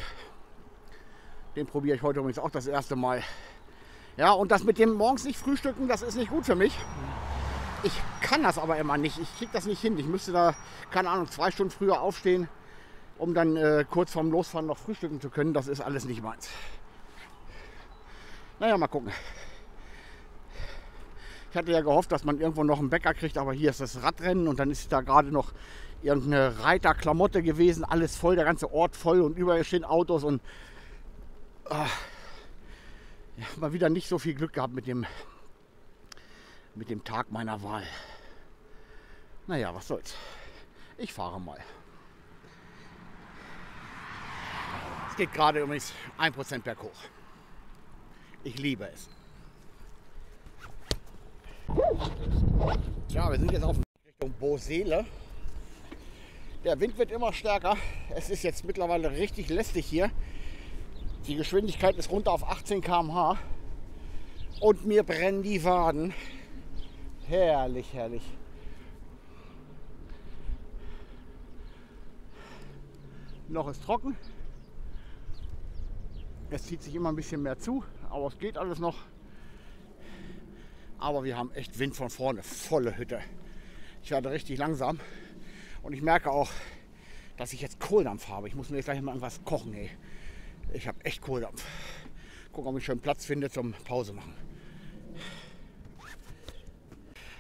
Den probiere ich heute übrigens auch das erste Mal. Ja, und das mit dem morgens nicht frühstücken, das ist nicht gut für mich. Ich kann das aber immer nicht, ich kriege das nicht hin. Ich müsste da, keine Ahnung, zwei Stunden früher aufstehen, um dann äh, kurz vorm Losfahren noch frühstücken zu können. Das ist alles nicht meins. Naja, mal gucken. Ich hatte ja gehofft, dass man irgendwo noch einen Bäcker kriegt, aber hier ist das Radrennen und dann ist da gerade noch irgendeine Reiterklamotte gewesen, alles voll, der ganze Ort voll und überall stehen Autos und ach, ja, mal wieder nicht so viel Glück gehabt mit dem, mit dem Tag meiner Wahl. Naja, was soll's. Ich fahre mal. Es geht gerade übrigens ein Prozent berghoch. Ich liebe es. Ja, wir sind jetzt auf Richtung Bosele. Der Wind wird immer stärker. Es ist jetzt mittlerweile richtig lästig hier. Die Geschwindigkeit ist runter auf achtzehn Kilometer pro Stunde. Und mir brennen die Waden. Herrlich, herrlich. Noch ist trocken. Es zieht sich immer ein bisschen mehr zu, aber es geht alles noch. Aber wir haben echt Wind von vorne, volle Hütte. Ich werde richtig langsam und ich merke auch, dass ich jetzt Kohldampf habe. Ich muss mir jetzt gleich mal irgendwas kochen, ey. Ich habe echt Kohldampf. Gucken, ob ich schon Platz finde zum Pause machen.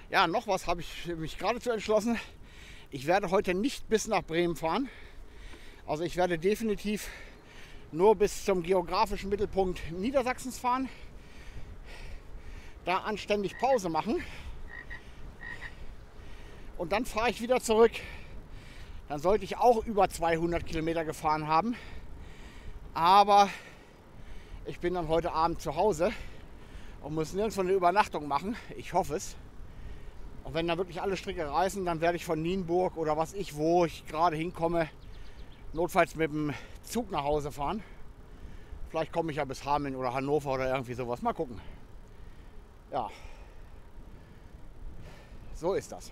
Ja, noch was habe ich mich geradezu entschlossen. Ich werde heute nicht bis nach Bremen fahren. Also ich werde definitiv nur bis zum geografischen Mittelpunkt Niedersachsens fahren. Da anständig Pause machen und dann fahre ich wieder zurück. Dann sollte ich auch über zweihundert Kilometer gefahren haben, aber ich bin dann heute Abend zu Hause und muss nirgendwo eine Übernachtung machen. Ich hoffe es. Und wenn dann wirklich alle Stricke reißen, dann werde ich von Nienburg oder was ich, wo ich gerade hinkomme, notfalls mit dem Zug nach Hause fahren. Vielleicht komme ich ja bis Hameln oder Hannover oder irgendwie sowas. Mal gucken. Ja, so ist das.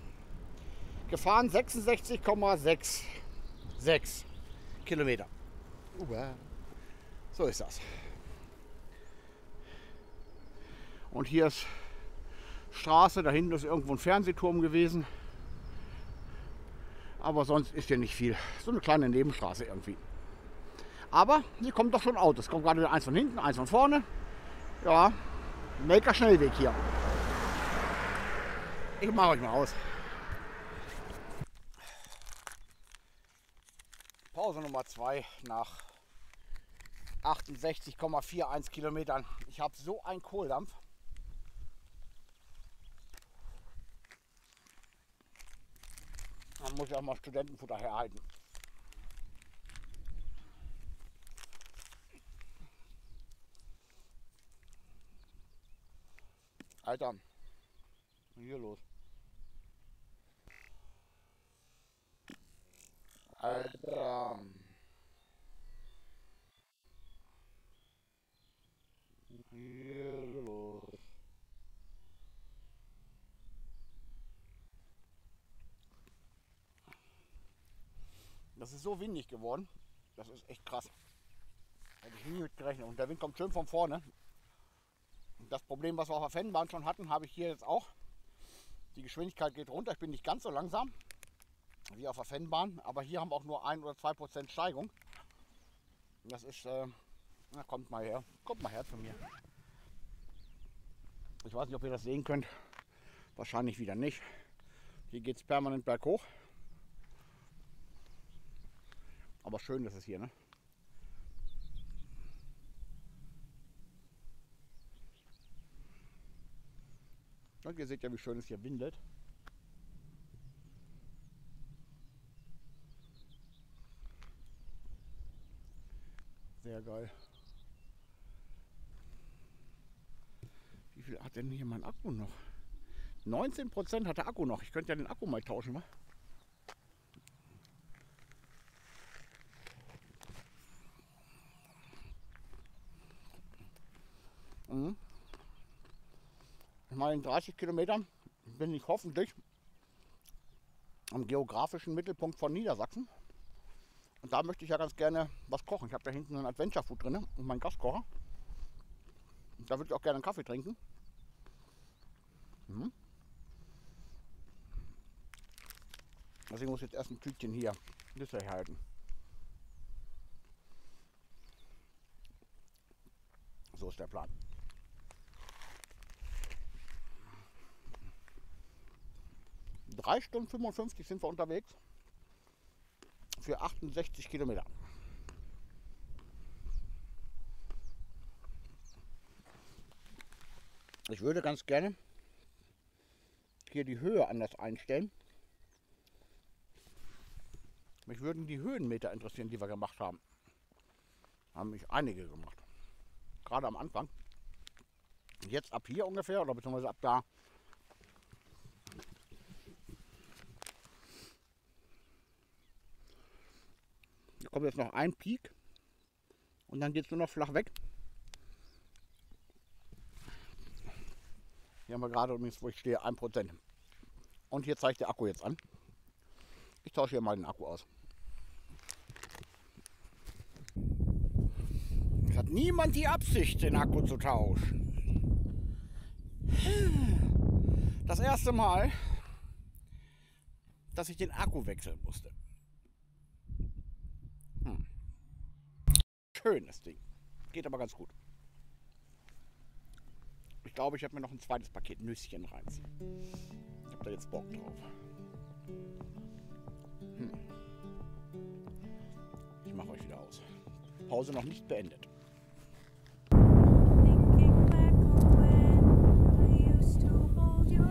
Gefahren sechsundsechzig Komma sechs sechs Kilometer. Uah. So ist das. Und hier ist Straße, da hinten ist irgendwo ein Fernsehturm gewesen. Aber sonst ist hier nicht viel. So eine kleine Nebenstraße irgendwie. Aber hier kommen doch schon Autos. Kommt gerade eins von hinten, eins von vorne. Ja. Melker Schnellweg hier. Ich mache euch mal aus. Pause Nummer zwei nach achtundsechzig Komma einundvierzig Kilometern. Ich habe so einen Kohldampf. Man muss ja auch mal Studentenfutter herhalten. Alter, hier los. Alter. Hier. Das ist so windig geworden. Das ist echt krass. Hätte ich nie mit gerechnet. Und der Wind kommt schön von vorne. Das Problem, was wir auf der Vennbahn schon hatten, habe ich hier jetzt auch. Die Geschwindigkeit geht runter. Ich bin nicht ganz so langsam wie auf der Vennbahn. Aber hier haben wir auch nur ein oder zwei Prozent Steigung. Das ist, äh, na, kommt mal her. Kommt mal her zu mir. Ich weiß nicht, ob ihr das sehen könnt. Wahrscheinlich wieder nicht. Hier geht es permanent berghoch. Aber schön ist es hier, ne? Und ihr seht ja, wie schön es hier windet. Sehr geil. Wie viel hat denn hier mein Akku noch? neunzehn Prozent hat der Akku noch. Ich könnte ja den Akku mal tauschen, wa? Mhm. Ich meine, in dreißig Kilometern bin ich hoffentlich am geografischen Mittelpunkt von Niedersachsen. Und da möchte ich ja ganz gerne was kochen. Ich habe da hinten ein Adventure Food drin und meinen Gaskocher. Und da würde ich auch gerne einen Kaffee trinken. Mhm. Deswegen muss ich jetzt erst ein Tütchen hier Nüsse halten. So ist der Plan. drei Stunden fünfundfünfzig sind wir unterwegs für achtundsechzig Kilometer. Ich würde ganz gerne hier die Höhe anders einstellen. Mich würden die Höhenmeter interessieren, die wir gemacht haben. Haben mich einige gemacht. Gerade am Anfang. Jetzt ab hier ungefähr oder beziehungsweise ab da. Da kommt jetzt noch ein Peak und dann geht es nur noch flach weg. Hier haben wir gerade übrigens, wo ich stehe, ein Prozent. Und hier zeigt der Akku jetzt an. Ich tausche hier mal den Akku aus. Es hat niemand die Absicht, den Akku zu tauschen. Das erste Mal, dass ich den Akku wechseln musste. Hm. Schönes Ding. Geht aber ganz gut. Ich glaube, ich habe mir noch ein zweites Paket Nüsschen rein. Ich habe da jetzt Bock drauf. Hm. Ich mache euch wieder aus. Pause noch nicht beendet. Thank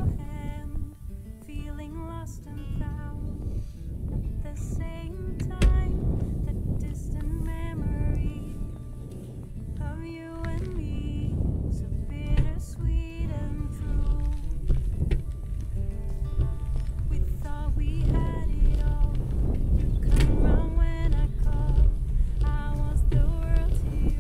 you.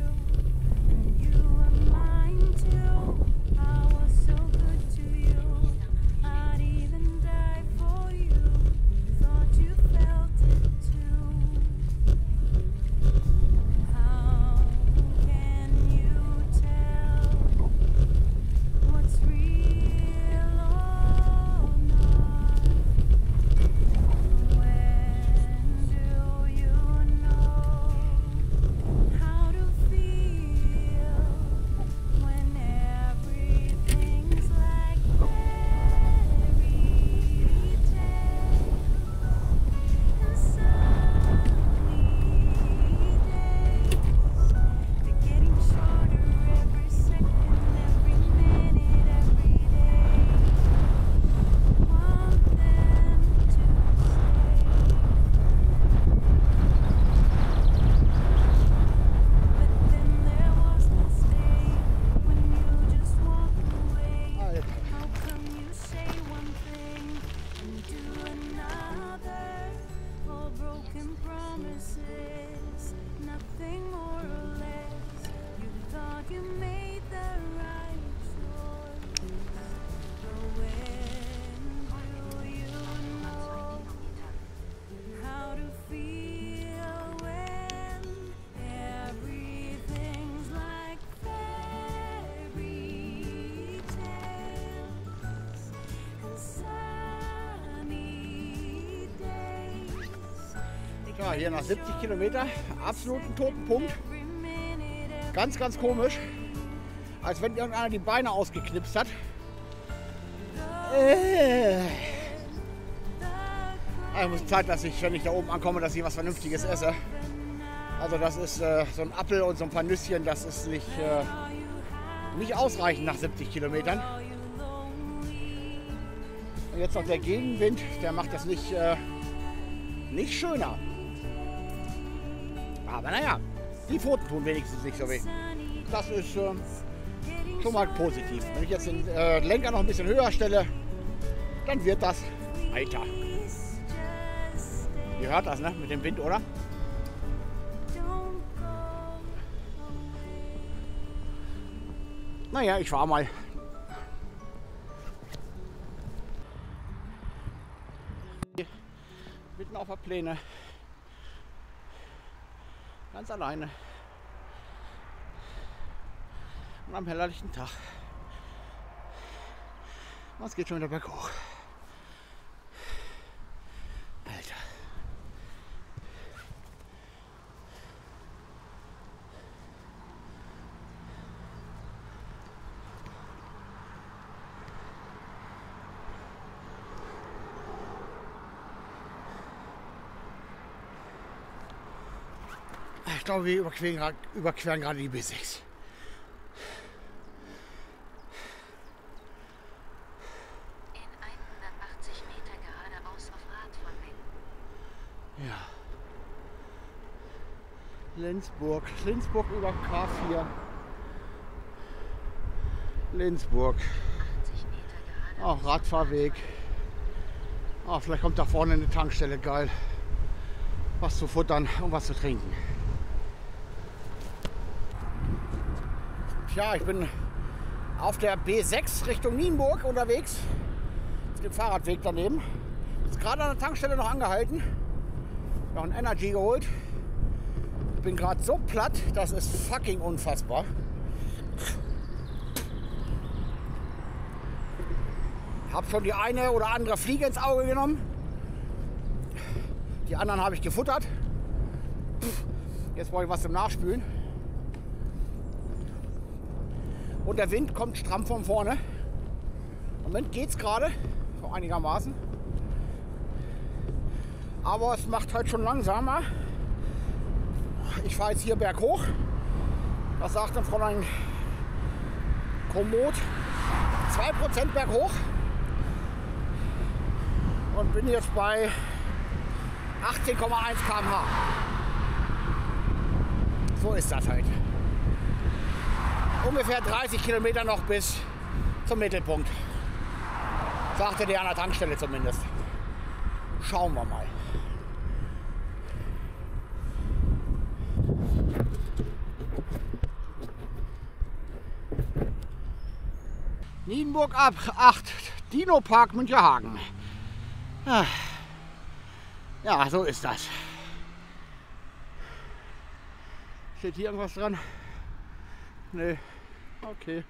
Ja, hier nach siebzig Kilometer, absoluten Totenpunkt. Ganz, ganz komisch. Als wenn irgendeiner die Beine ausgeknipst hat. Äh. Also ich muss Zeit, dass ich, wenn ich da oben ankomme, dass ich was Vernünftiges esse. Also das ist äh, so ein Apfel und so ein paar Nüsschen, das ist nicht, äh, nicht ausreichend nach siebzig Kilometern. Und jetzt noch der Gegenwind, der macht das nicht, äh, nicht schöner. Aber naja, die Pfoten tun wenigstens nicht so weh. Das ist äh, schon mal positiv. Wenn ich jetzt den äh, Lenker noch ein bisschen höher stelle, dann wird das heiter. Ihr hört das, ne? Mit dem Wind, oder? Naja, ich fahre mal. Mitten auf der Pläne. Ganz alleine. Und am hellerlichen Tag. Und es geht schon wieder berghoch. Alter. Ich glaube, wir überqueren, überqueren gerade die B sechs. In hundertachtzig Meter geradeaus auf Rad von Wenden. Ja. Linsburg. Linsburg über K vier. Linsburg. achtzig Meter geradeaus. Auch Radfahrweg. Oh, vielleicht kommt da vorne eine Tankstelle. Geil. Was zu futtern und was zu trinken. Ja, ich bin auf der B sechs Richtung Nienburg unterwegs, auf dem Fahrradweg daneben. Jetzt gerade an der Tankstelle noch angehalten, noch ein Energy geholt. Ich bin gerade so platt, das ist fucking unfassbar. Hab schon die eine oder andere Fliege ins Auge genommen. Die anderen habe ich gefuttert. Jetzt brauche ich was zum Nachspülen. Und der Wind kommt stramm von vorne. Im Moment geht es gerade, so einigermaßen. Aber es macht halt schon langsamer. Ich fahre jetzt hier berghoch. Das sagt dann Fräulein Komoot. zwei Prozent berghoch. Und bin jetzt bei achtzehn Komma eins Kilometer pro Stunde. So ist das halt. Ungefähr dreißig Kilometer noch bis zum Mittelpunkt, sagte der an der Tankstelle zumindest. Schauen wir mal. Nienburg ab, acht, Dino Park, Hoyerhagen. Ja, so ist das. Steht hier irgendwas dran? Nee. Okay.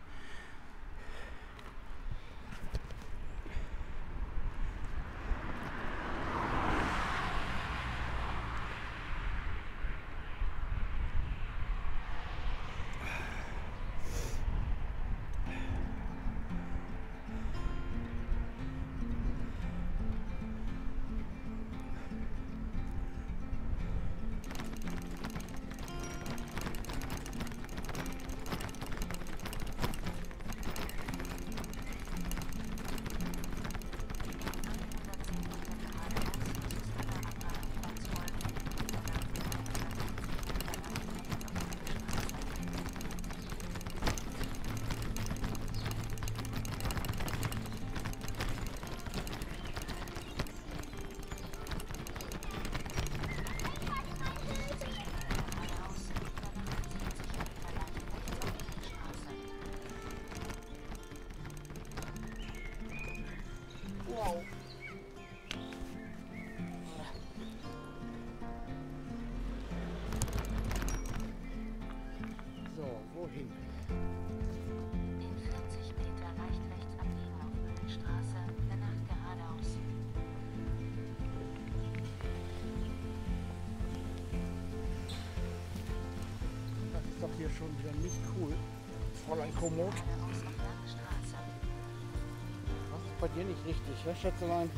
hier schon wieder nicht cool. Fräulein Komoot. Was ist bei dir nicht richtig, ne, Schätzelein?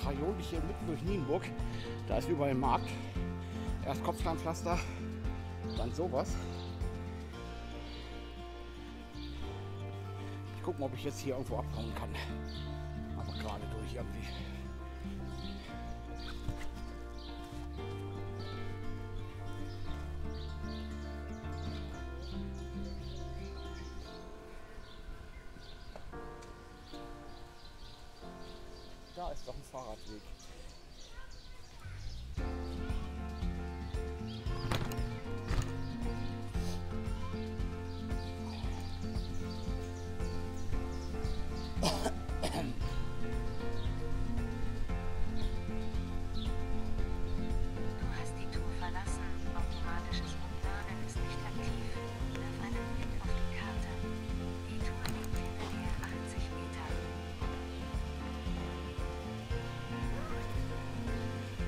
Krajol ich hier mitten durch Nienburg. Da ist überall ein Markt. Erst Kopfsteinpflaster, dann sowas. Ich gucke mal, ob ich jetzt hier irgendwo abhauen kann. Aber gerade durch irgendwie. Da ist doch ein Fahrradweg.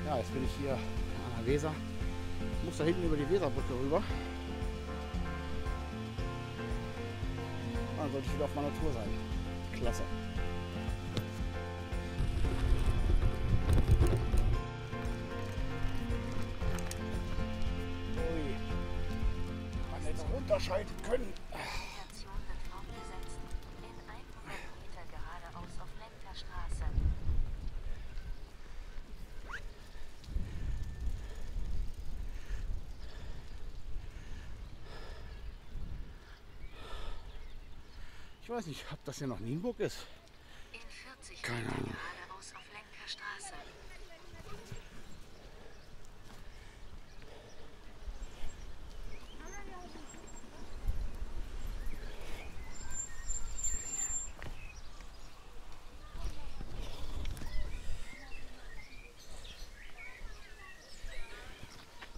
Ja, jetzt bin ich hier an der Weser. Ich muss da hinten über die Weserbrücke rüber. Dann sollte ich wieder auf meiner Tour sein. Klasse. Ui. Man hätte es runterschalten können. Ich weiß nicht, ob das hier noch Nienburg ist. In vierzig Keine Meter Ahnung. Geradeaus auf Lenkerstraße.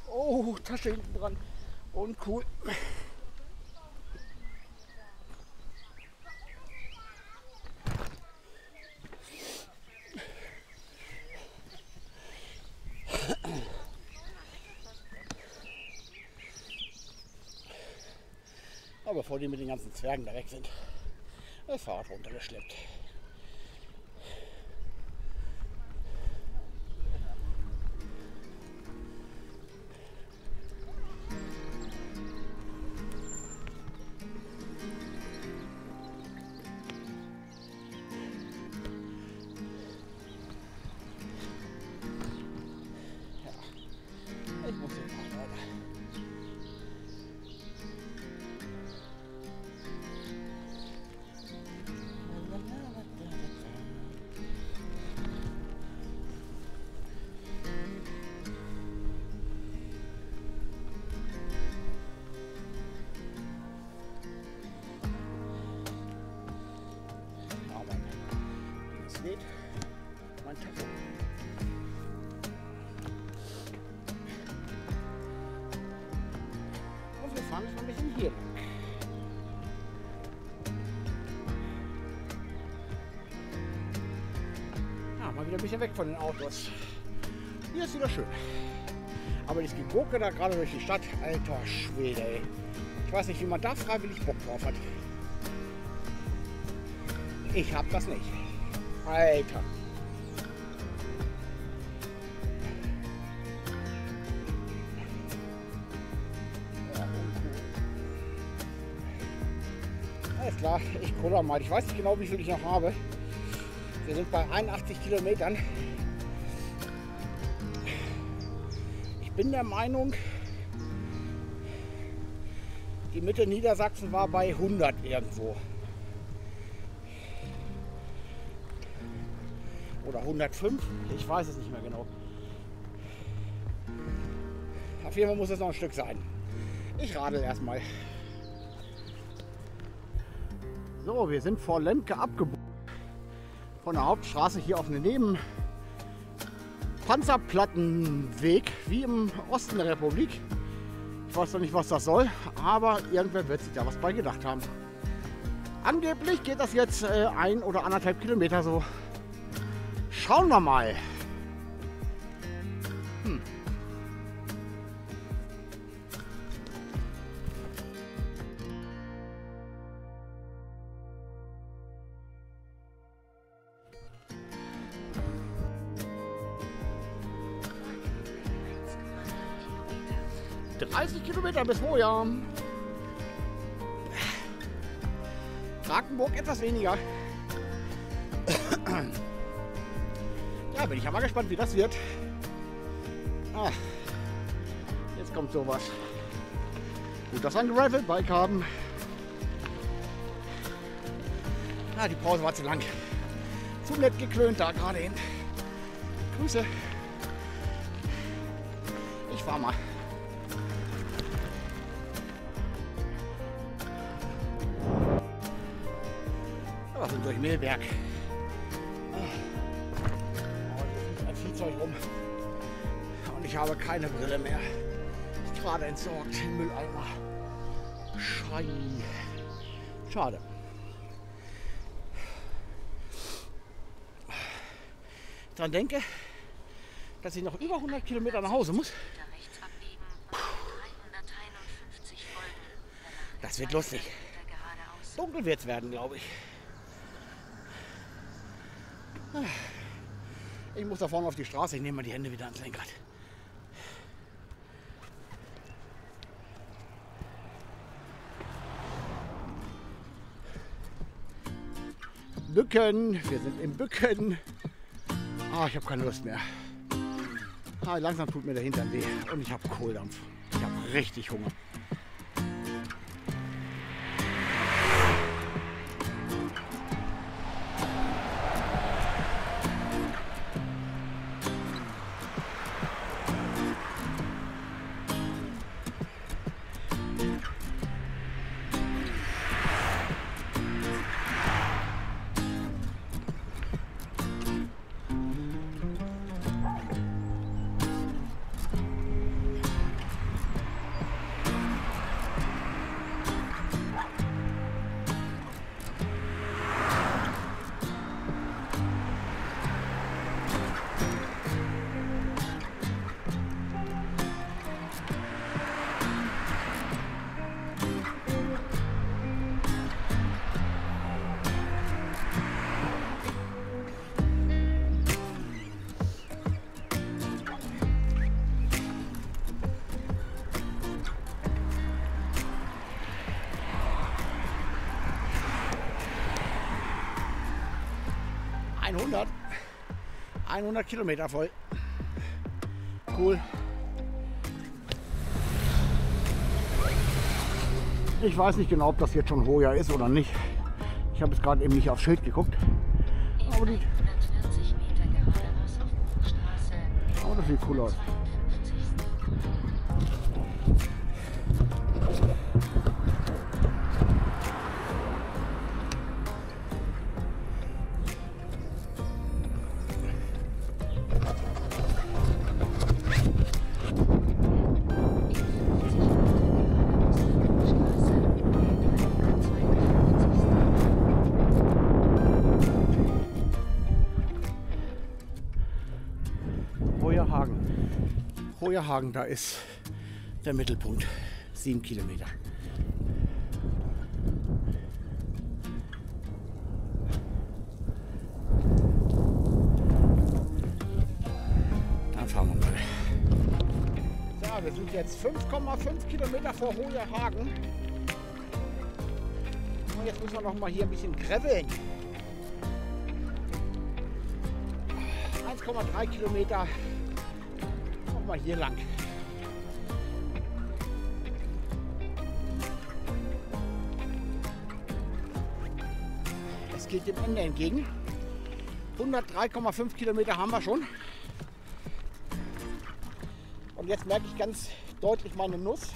Oh, Tasche hinten dran. Uncool. Aber vor dem mit den ganzen Zwergen da weg sind, das Fahrrad runtergeschleppt. Und wir fahren noch ein bisschen hier. Ja, mal wieder ein bisschen weg von den Autos. Hier ist wieder schön. Aber das Gegurke da gerade durch die Stadt, alter Schwede, ey. Ich weiß nicht, wie man da freiwillig Bock drauf hat. Ich hab das nicht. Alter. Klar, ich gucke mal. Ich weiß nicht genau, wie viel ich noch habe. Wir sind bei einundachtzig Kilometern. Ich bin der Meinung, die Mitte Niedersachsen war bei hundert irgendwo. oder hundertfünf, ich weiß es nicht mehr genau. Auf jeden Fall muss es noch ein Stück sein. Ich radel erstmal. So, wir sind vor Lemke abgebogen. Von der Hauptstraße hier auf einen Nebenpanzerplattenweg, wie im Osten der Republik. Ich weiß noch nicht, was das soll, aber irgendwer wird sich da was bei gedacht haben. Angeblich geht das jetzt äh, ein oder anderthalb Kilometer so. Schauen wir mal. Hm. dreißig Kilometer bis Hoyerhagen. Frankenburg etwas weniger. Ja, bin ich ja mal gespannt, wie das wird. Ah, jetzt kommt sowas. Gut, dass wir ein Gravelbike haben. Ah, die Pause war zu lang. Zu nett geklönt da gerade hin. Grüße. Ich fahr mal. Wir sind durch Mehlberg. Oh, hier ist ein Viehzeug rum. Und ich habe keine Brille mehr. Ist gerade entsorgt. Mülleimer. Schei. Schade. Dran denke, dass ich noch über hundert Kilometer nach Hause muss. Das wird lustig. Dunkel wird es werden, glaube ich. Ich muss da vorne auf die Straße, ich nehme mal die Hände wieder ans Lenkrad. Bücken, wir sind im Bücken. Ah, ich habe keine Lust mehr. Ah, langsam tut mir der Hintern weh und ich habe Kohldampf. Ich habe richtig Hunger. hundert Kilometer voll. Cool. Ich weiß nicht genau, ob das jetzt schon Hoya ist oder nicht. Ich habe es gerade eben nicht aufs Schild geguckt. Aber, die... Aber das sieht cool aus. Hoyerhagen, da ist der Mittelpunkt, sieben Kilometer. Dann fahren wir mal. So, wir sind jetzt fünf Komma fünf Kilometer vor Hoyerhagen. Und jetzt müssen wir noch mal hier ein bisschen graveln. eins Komma drei Kilometer. Mal hier lang. Es geht dem Ende entgegen. hundertdrei Komma fünf Kilometer haben wir schon. Und jetzt merke ich ganz deutlich meine Nuss.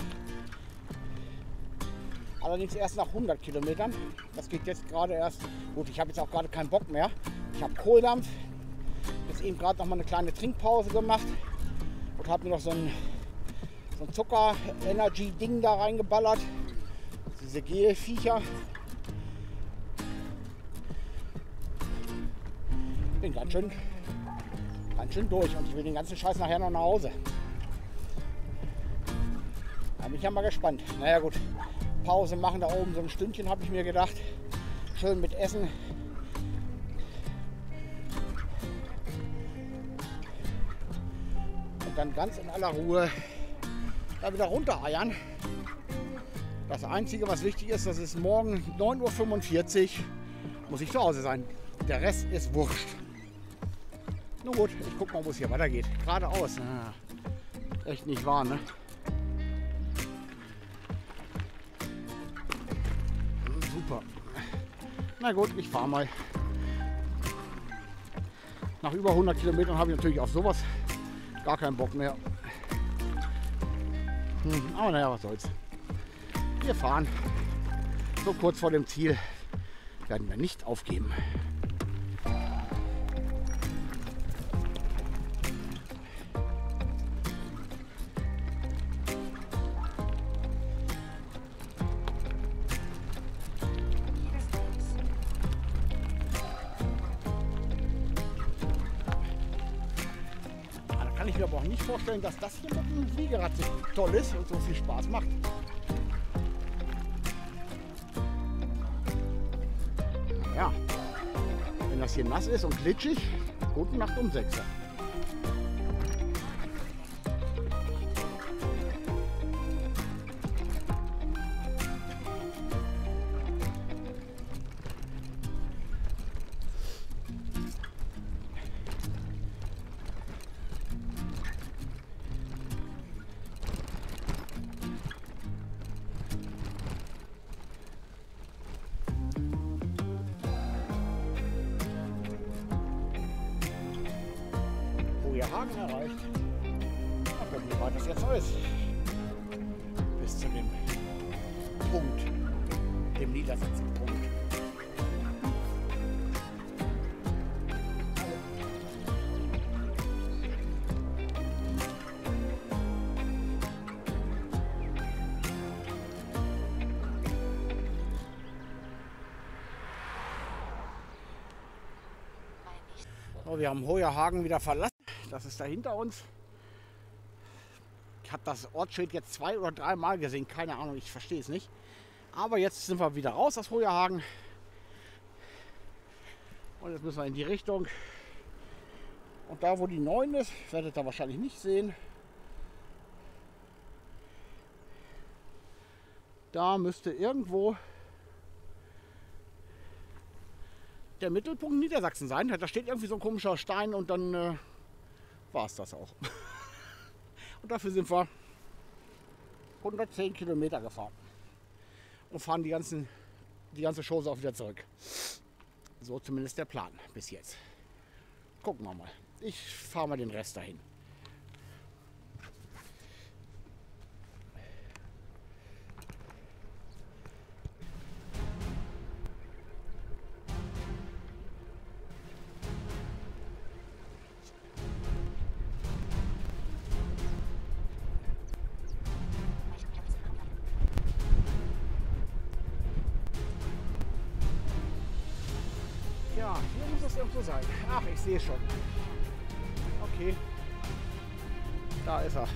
Allerdings erst nach hundert Kilometern. Das geht jetzt gerade erst. Gut, ich habe jetzt auch gerade keinen Bock mehr. Ich habe Kohldampf. Jetzt eben gerade noch mal eine kleine Trinkpause gemacht und habe mir noch so ein, so ein Zucker-Energy-Ding da reingeballert. Diese Gel-Viecher. Bin ganz schön, ganz schön durch und ich will den ganzen Scheiß nachher noch nach Hause. Da bin ich ja mal gespannt. Naja gut, Pause machen da oben so ein Stündchen, habe ich mir gedacht. Schön mit Essen. Und dann ganz in aller Ruhe da wieder runter eiern. Das Einzige, was wichtig ist, das ist morgen neun Uhr fünfundvierzig, muss ich zu Hause sein. Der Rest ist wurscht. Nun gut, ich guck mal, wo es hier weitergeht. Geradeaus. Na, echt nicht wahr, ne? Super. Na gut, ich fahre mal. Nach über hundert Kilometern habe ich natürlich auf sowas gar keinen Bock mehr. Hm, aber naja, was soll's. Wir fahren. So kurz vor dem Ziel werden wir nicht aufgeben. Vorstellen, dass das hier mit dem Fliegerrad so toll ist und so viel Spaß macht. Ja, wenn das hier nass ist und glitschig, gute Nacht um sechs. Hagen erreicht. Und wie weit das jetzt noch ist. Bis zu dem Punkt, dem niedersätzigen Punkt. So, wir haben Hoyerhagen wieder verlassen. Das ist da hinter uns. Ich habe das Ortsschild jetzt zwei oder drei Mal gesehen. Keine Ahnung, ich verstehe es nicht. Aber jetzt sind wir wieder raus aus Hohehagen. Und jetzt müssen wir in die Richtung. Und da, wo die neun ist, werdet ihr wahrscheinlich nicht sehen. Da müsste irgendwo der Mittelpunkt Niedersachsen sein. Da steht irgendwie so ein komischer Stein und dann war es das auch. Und dafür sind wir hundertzehn Kilometer gefahren und fahren die, ganzen, die ganze Chose auch wieder zurück. So zumindest der Plan bis jetzt. Gucken wir mal. Ich fahre mal den Rest dahin. Sein. Ach, ich sehe schon. Okay. Da ist er.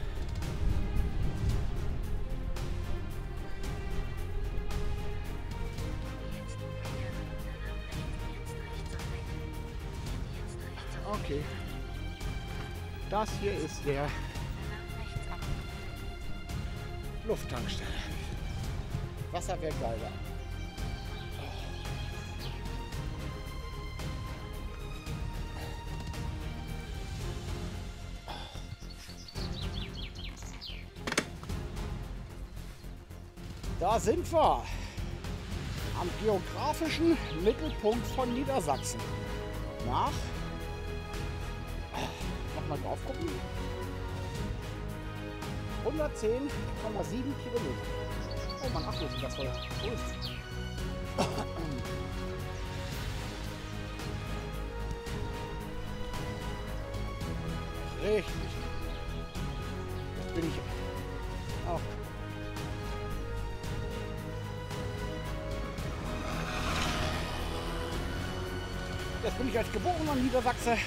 Okay. Das hier ist der Lufttankstelle. Wasser wäre geiler. Da sind wir am geografischen Mittelpunkt von Niedersachsen. Nach mal drauf gucken. hundertzehn Komma sieben Kilometer. Oh, man achtet das voll. Wo ist es? Richtig. Jetzt bin ich auch. Jetzt bin ich als geborener Niedersachse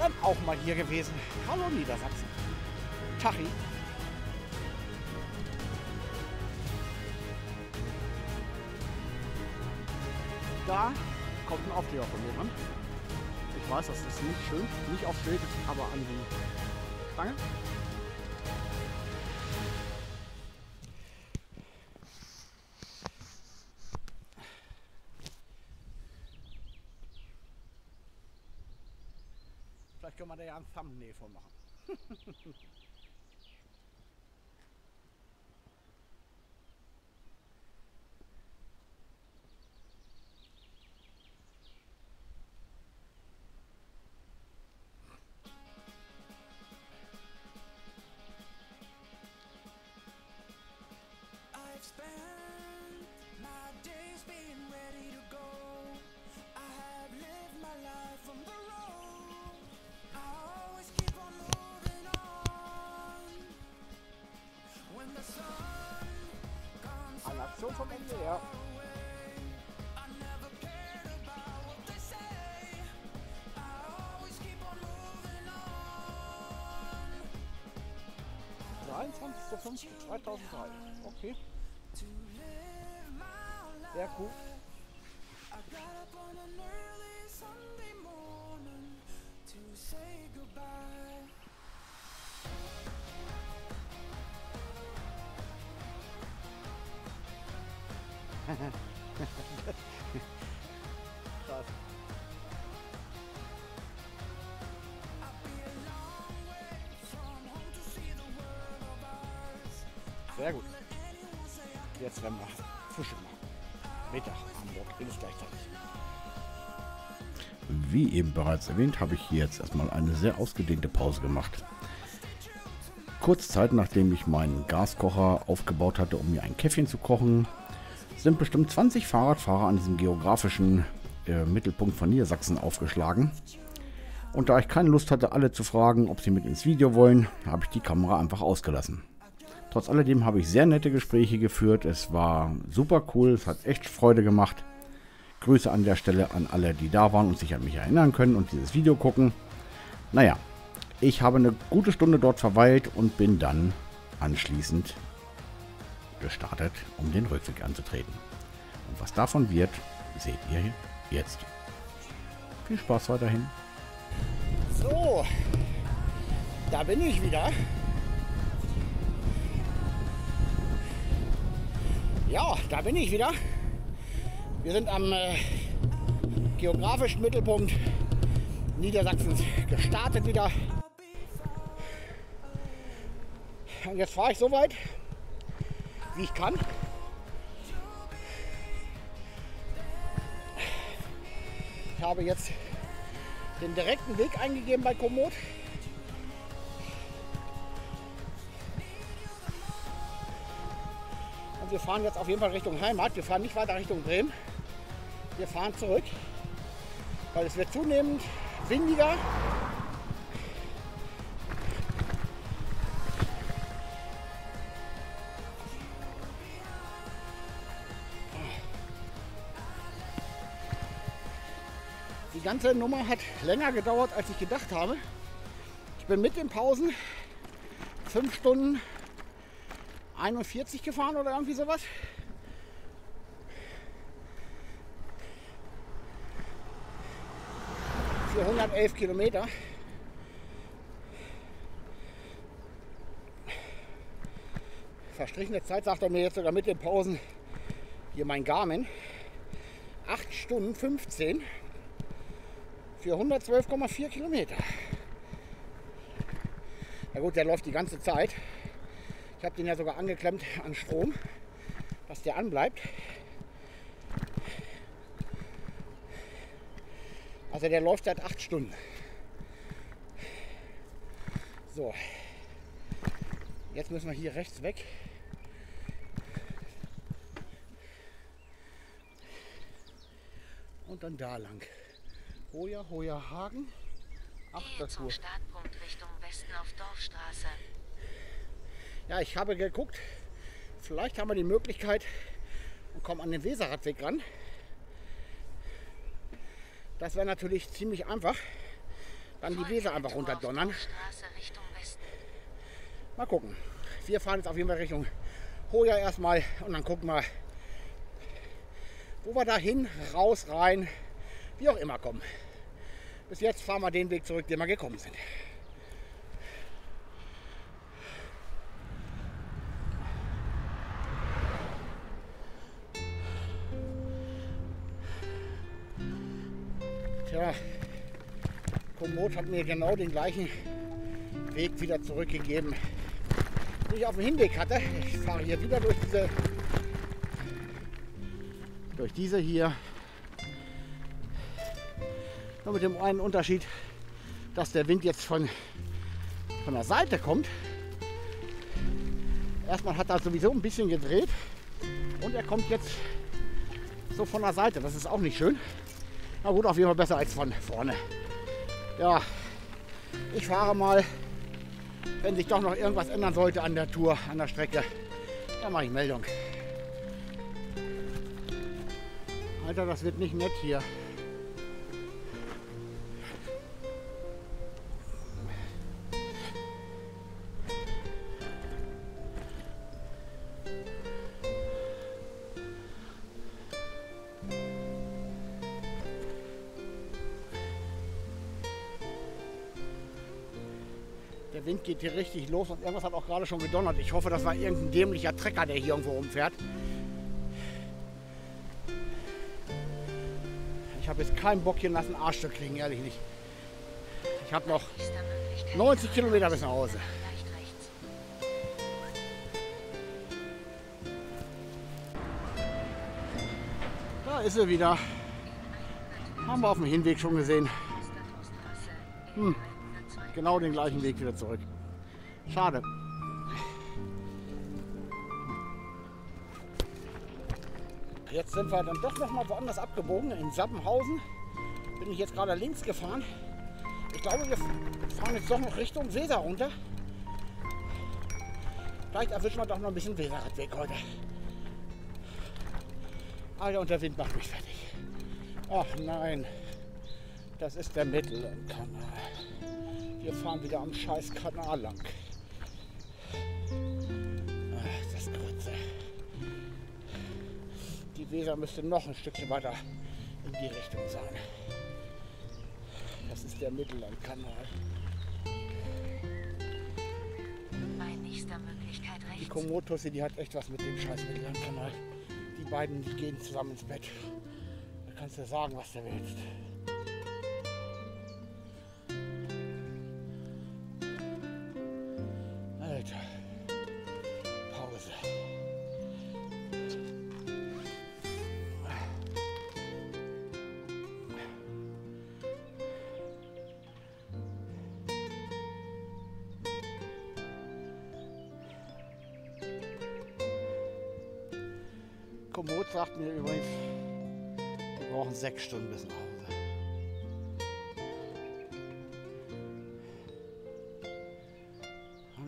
dann auch mal hier gewesen. Hallo Niedersachsen. Tachi. Da kommt ein Aufkleber von mir ran. Ich weiß, das ist nicht schön, nicht aufs Schild, aber an die Stange. Vielleicht können wir da ja ein Thumbnail von machen. dreiundzwanzigster fünfte zweitausenddrei. Okay. Sehr cool. Krass. Sehr gut. Jetzt werden wir Fische machen. Mittag, Hamburg, bin ich gleichzeitig. Wie eben bereits erwähnt, habe ich hier jetzt erstmal eine sehr ausgedehnte Pause gemacht. Kurz Zeit, nachdem ich meinen Gaskocher aufgebaut hatte, um mir ein Käffchen zu kochen, sind bestimmt zwanzig Fahrradfahrer an diesem geografischen äh, Mittelpunkt von Niedersachsen aufgeschlagen. Und da ich keine Lust hatte, alle zu fragen, ob sie mit ins Video wollen, habe ich die Kamera einfach ausgelassen. Trotz alledem habe ich sehr nette Gespräche geführt. Es war super cool, es hat echt Freude gemacht. Grüße an der Stelle an alle, die da waren und sich an mich erinnern können und dieses Video gucken. Naja, ich habe eine gute Stunde dort verweilt und bin dann anschließend gestartet, um den Rückweg anzutreten. Und was davon wird, seht ihr jetzt. Viel Spaß weiterhin. So, da bin ich wieder. Ja, da bin ich wieder. Wir sind am äh, geografischen Mittelpunkt Niedersachsens gestartet wieder. Und jetzt fahre ich so weit, wie ich kann. Ich habe jetzt den direkten Weg eingegeben bei Komoot. Wir fahren jetzt auf jeden Fall Richtung Heimat. Wir fahren nicht weiter Richtung Bremen. Wir fahren zurück, weil es wird zunehmend windiger. Die ganze Nummer hat länger gedauert, als ich gedacht habe. Ich bin mit den Pausen fünf Stunden einundvierzig gefahren oder irgendwie sowas. Für hundertelf Kilometer. Verstrichene Zeit sagt er mir jetzt sogar mit den Pausen. Hier mein Garmin. acht Stunden fünfzehn für hundertzwölf Komma vier Kilometer. Na gut, der läuft die ganze Zeit. Ich habe den ja sogar angeklemmt an Strom, dass der anbleibt. Also der läuft seit acht Stunden. So, jetzt müssen wir hier rechts weg. Und dann da lang. Hoyer, Hoyerhagen. Gehe zum Startpunkt Richtung Westen auf Dorfstraße. Ja, ich habe geguckt. Vielleicht haben wir die Möglichkeit und kommen an den Weserradweg ran. Das wäre natürlich ziemlich einfach. Dann die Weser einfach runterdonnern. Mal gucken. Wir fahren jetzt auf jeden Fall Richtung Hoya erstmal und dann gucken wir, wo wir da hin, raus, rein, wie auch immer kommen. Bis jetzt fahren wir den Weg zurück, den wir gekommen sind. Tja, Komoot hat mir genau den gleichen Weg wieder zurückgegeben, den ich auf dem Hinweg hatte. Ich fahre hier wieder durch diese, durch diese hier. Nur mit dem einen Unterschied, dass der Wind jetzt von, von der Seite kommt. Erstmal hat er sowieso ein bisschen gedreht und er kommt jetzt so von der Seite. Das ist auch nicht schön. Na gut, auf jeden Fall besser als von vorne. Ja, ich fahre mal, wenn sich doch noch irgendwas ändern sollte an der Tour, an der Strecke, dann mache ich Meldung. Alter, das wird nicht nett hier. Der Wind geht hier richtig los und irgendwas hat auch gerade schon gedonnert. Ich hoffe, das war irgendein dämlicher Trecker, der hier irgendwo rumfährt. Ich habe jetzt keinen Bock, hier einen nassen Arsch zu kriegen, ehrlich nicht. Ich habe noch neunzig Kilometer bis nach Hause. Da ist sie wieder. Haben wir auf dem Hinweg schon gesehen. Hm. Genau den gleichen Weg wieder zurück. Schade. Jetzt sind wir dann doch noch mal woanders abgebogen. In Sappenhausen bin ich jetzt gerade links gefahren. Ich glaube, wir fahren jetzt doch noch Richtung Weser runter. Vielleicht erwischen wir doch noch ein bisschen Weserradweg heute. Alter, und der Wind macht mich fertig. Ach nein, das ist der Mittellandkanal. Wir fahren wieder am scheiß Kanal lang. Ach, das Grütze. Die Weser müsste noch ein Stückchen weiter in die Richtung sein. Das ist der Mittellandkanal. Bei nächster Möglichkeit rechts. Die Komoot-Tussi, die hat echt was mit dem scheiß Mittellandkanal. Die beiden, die gehen zusammen ins Bett. Da kannst du sagen, was du willst. Pause. Komoot sagt mir übrigens, wir brauchen sechs Stunden bis nach Hause.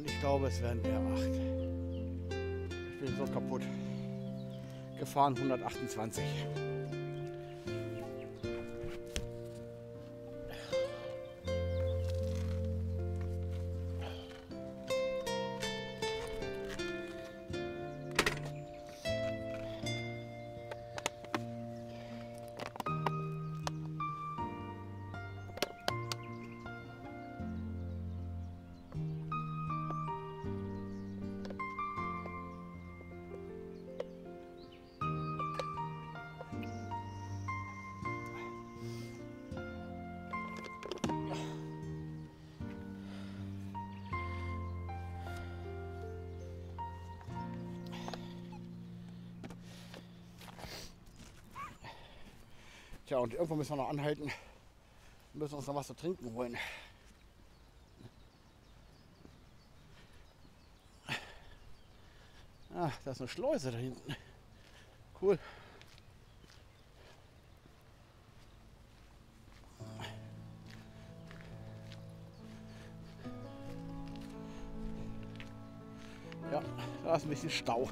Ich glaube, es werden eher acht. Ich bin so kaputt. Gefahren hundertachtundzwanzig. Ja, und irgendwo müssen wir noch anhalten. Wir müssen uns noch was zu trinken holen. Ach, da ist eine Schleuse da hinten. Cool. Ja, da ist ein bisschen Stau.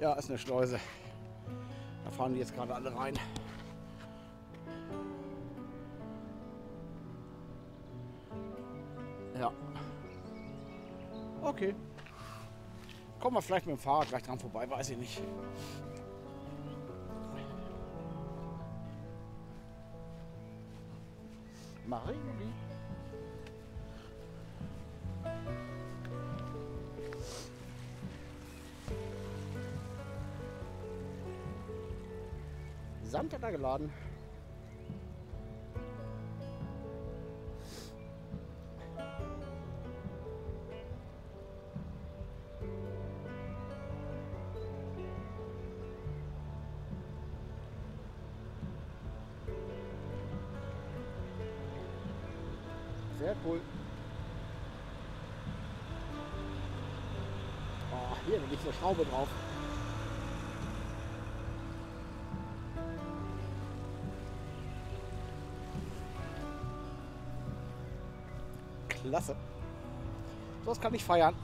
Ja, ist eine Schleuse. Da fahren die jetzt gerade alle rein. Ja. Okay. Kommen wir vielleicht mit dem Fahrrad gleich dran vorbei, weiß ich nicht. Marie. Samt hat er geladen. Sehr cool. Oh, hier liegt eine Schraube drauf. Klasse. So was kann ich feiern.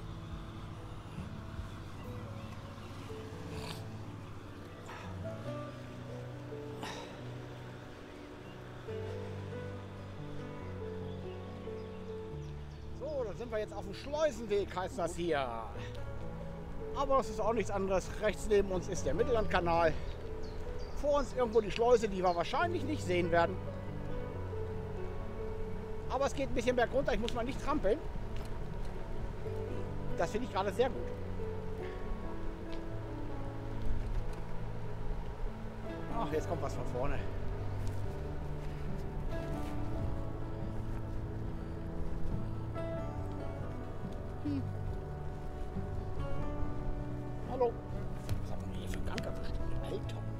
Jetzt auf dem Schleusenweg heißt das hier. Aber es ist auch nichts anderes. Rechts neben uns ist der Mittellandkanal. Vor uns irgendwo die Schleuse, die wir wahrscheinlich nicht sehen werden. Aber es geht ein bisschen bergunter. Ich muss mal nicht trampeln. Das finde ich gerade sehr gut. Ach, jetzt kommt was von vorne. Hallo. Was hat man hier für Gang erwischt? Alter. Warte,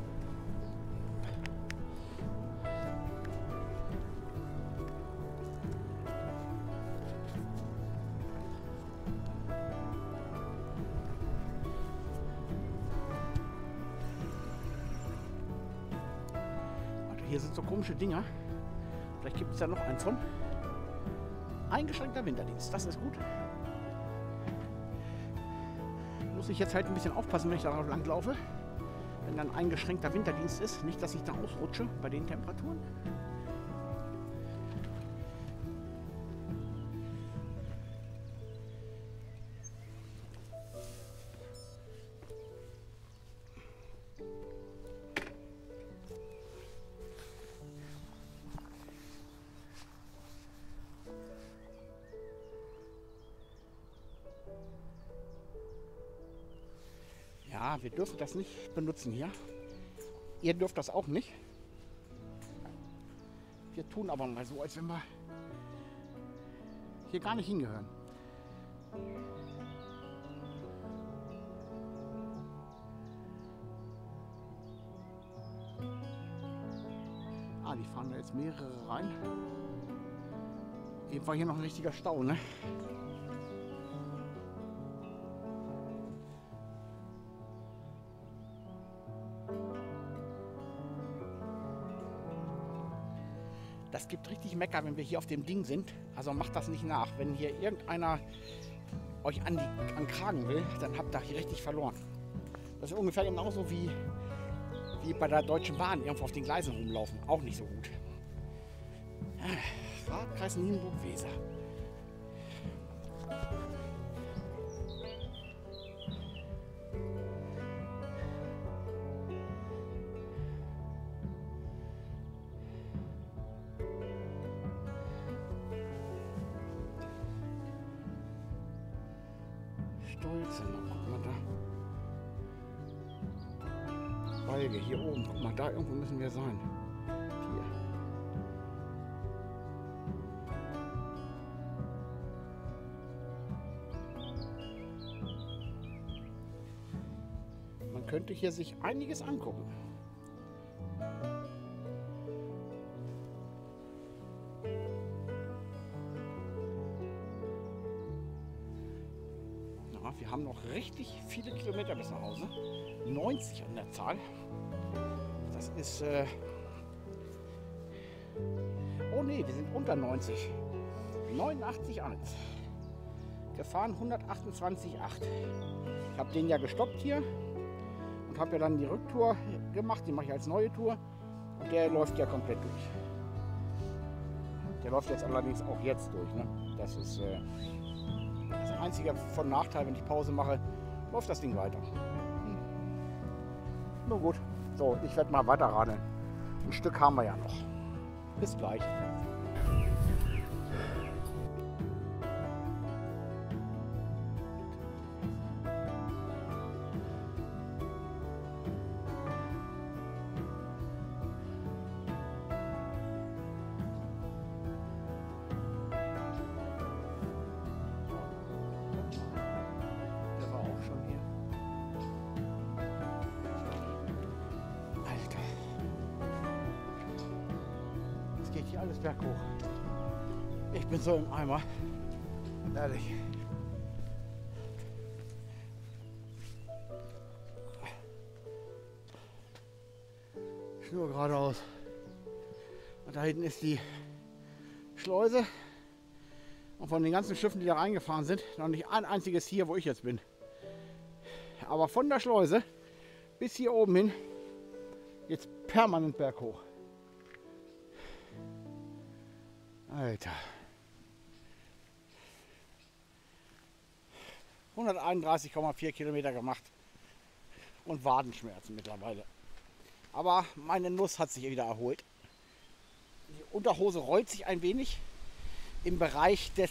hier sind so komische Dinger. Vielleicht gibt es ja noch eins von. Eingeschränkter Winterdienst. Das ist gut. Muss ich jetzt halt ein bisschen aufpassen, wenn ich darauf lang laufe, wenn dann eingeschränkter Winterdienst ist, nicht dass ich da ausrutsche bei den Temperaturen. Ja, wir dürfen das nicht benutzen hier. Ihr dürft das auch nicht. Wir tun aber mal so, als wenn wir hier gar nicht hingehören. Ah, die fahren da jetzt mehrere rein. Eben war hier noch ein richtiger Stau, ne? Es gibt richtig Mecker, wenn wir hier auf dem Ding sind. Also macht das nicht nach. Wenn hier irgendeiner euch an die an Kragen will, dann habt ihr hier richtig verloren. Das ist ungefähr genauso wie, wie bei der Deutschen Bahn irgendwo auf den Gleisen rumlaufen. Auch nicht so gut. Radkreis Nienburg-Weser. Hier oben, guck mal, da irgendwo müssen wir sein. Hier. Man könnte hier sich einiges angucken. Ja, wir haben noch richtig viele Kilometer bis nach Hause. neunzig an der Zahl. Das ist... Äh oh ne, wir sind unter neunzig. neunundachtzig Komma eins. Gefahren hundertachtundzwanzig Komma acht. Ich habe den ja gestoppt hier und habe ja dann die Rücktour gemacht. Die mache ich als neue Tour. Und der läuft ja komplett durch. Der läuft jetzt allerdings auch jetzt durch. Ne? Das ist... Äh Das ist ein einziger von Nachteil, wenn ich Pause mache, läuft das Ding weiter. Hm. Nur gut. So, ich werde mal weiter radeln. Ein Stück haben wir ja noch. Bis gleich. Alles berghoch. Ich bin so im Eimer. Ehrlich. Schnur geradeaus. Und da hinten ist die Schleuse. Und von den ganzen Schiffen, die da reingefahren sind, noch nicht ein einziges hier, wo ich jetzt bin. Aber von der Schleuse bis hier oben hin, jetzt permanent berghoch. Alter. hunderteinunddreißig Komma vier Kilometer gemacht und Wadenschmerzen mittlerweile. Aber meine Nuss hat sich wieder erholt. Die Unterhose rollt sich ein wenig im Bereich des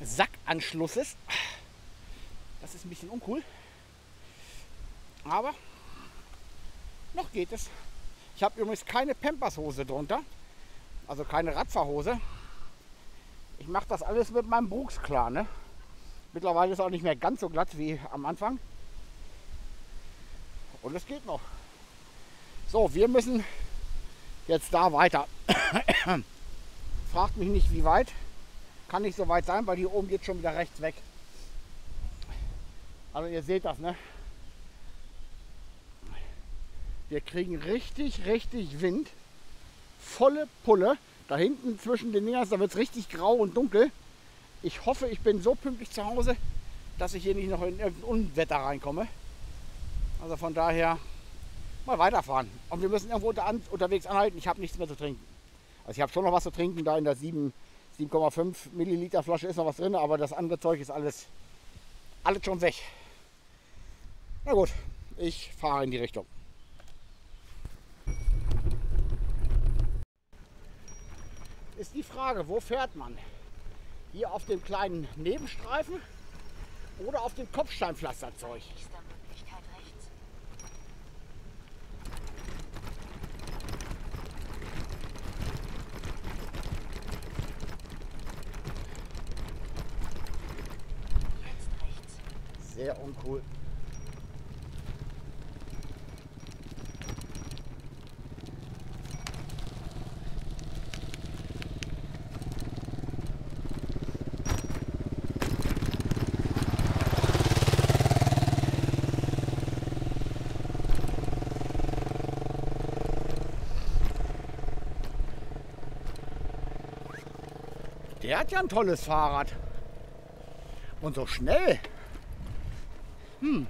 Sackanschlusses. Das ist ein bisschen uncool. Aber noch geht es. Ich habe übrigens keine Pampers-Hose drunter. Also keine Radfahrhose. Ich mache das alles mit meinem Brooks klar. Ne? Mittlerweile ist es auch nicht mehr ganz so glatt wie am Anfang. Und es geht noch. So, wir müssen jetzt da weiter. Fragt mich nicht, wie weit. Kann nicht so weit sein, weil hier oben geht schon wieder rechts weg. Also ihr seht das, ne? Wir kriegen richtig, richtig Wind. Volle Pulle. Da hinten zwischen den Dingern, da wird es richtig grau und dunkel. Ich hoffe, ich bin so pünktlich zu Hause, dass ich hier nicht noch in irgendein Unwetter reinkomme. Also von daher mal weiterfahren. Und wir müssen irgendwo unter, unterwegs anhalten. Ich habe nichts mehr zu trinken. Also ich habe schon noch was zu trinken. Da in der sieben Komma fünf Milliliter Flasche ist noch was drin. Aber das andere Zeug ist alles, alles schon weg. Na gut, ich fahre in die Richtung. Ist die Frage, wo fährt man? Hier auf dem kleinen Nebenstreifen oder auf dem Kopfsteinpflasterzeug? Sehr uncool. Der hat ja ein tolles Fahrrad. Und so schnell. Hm.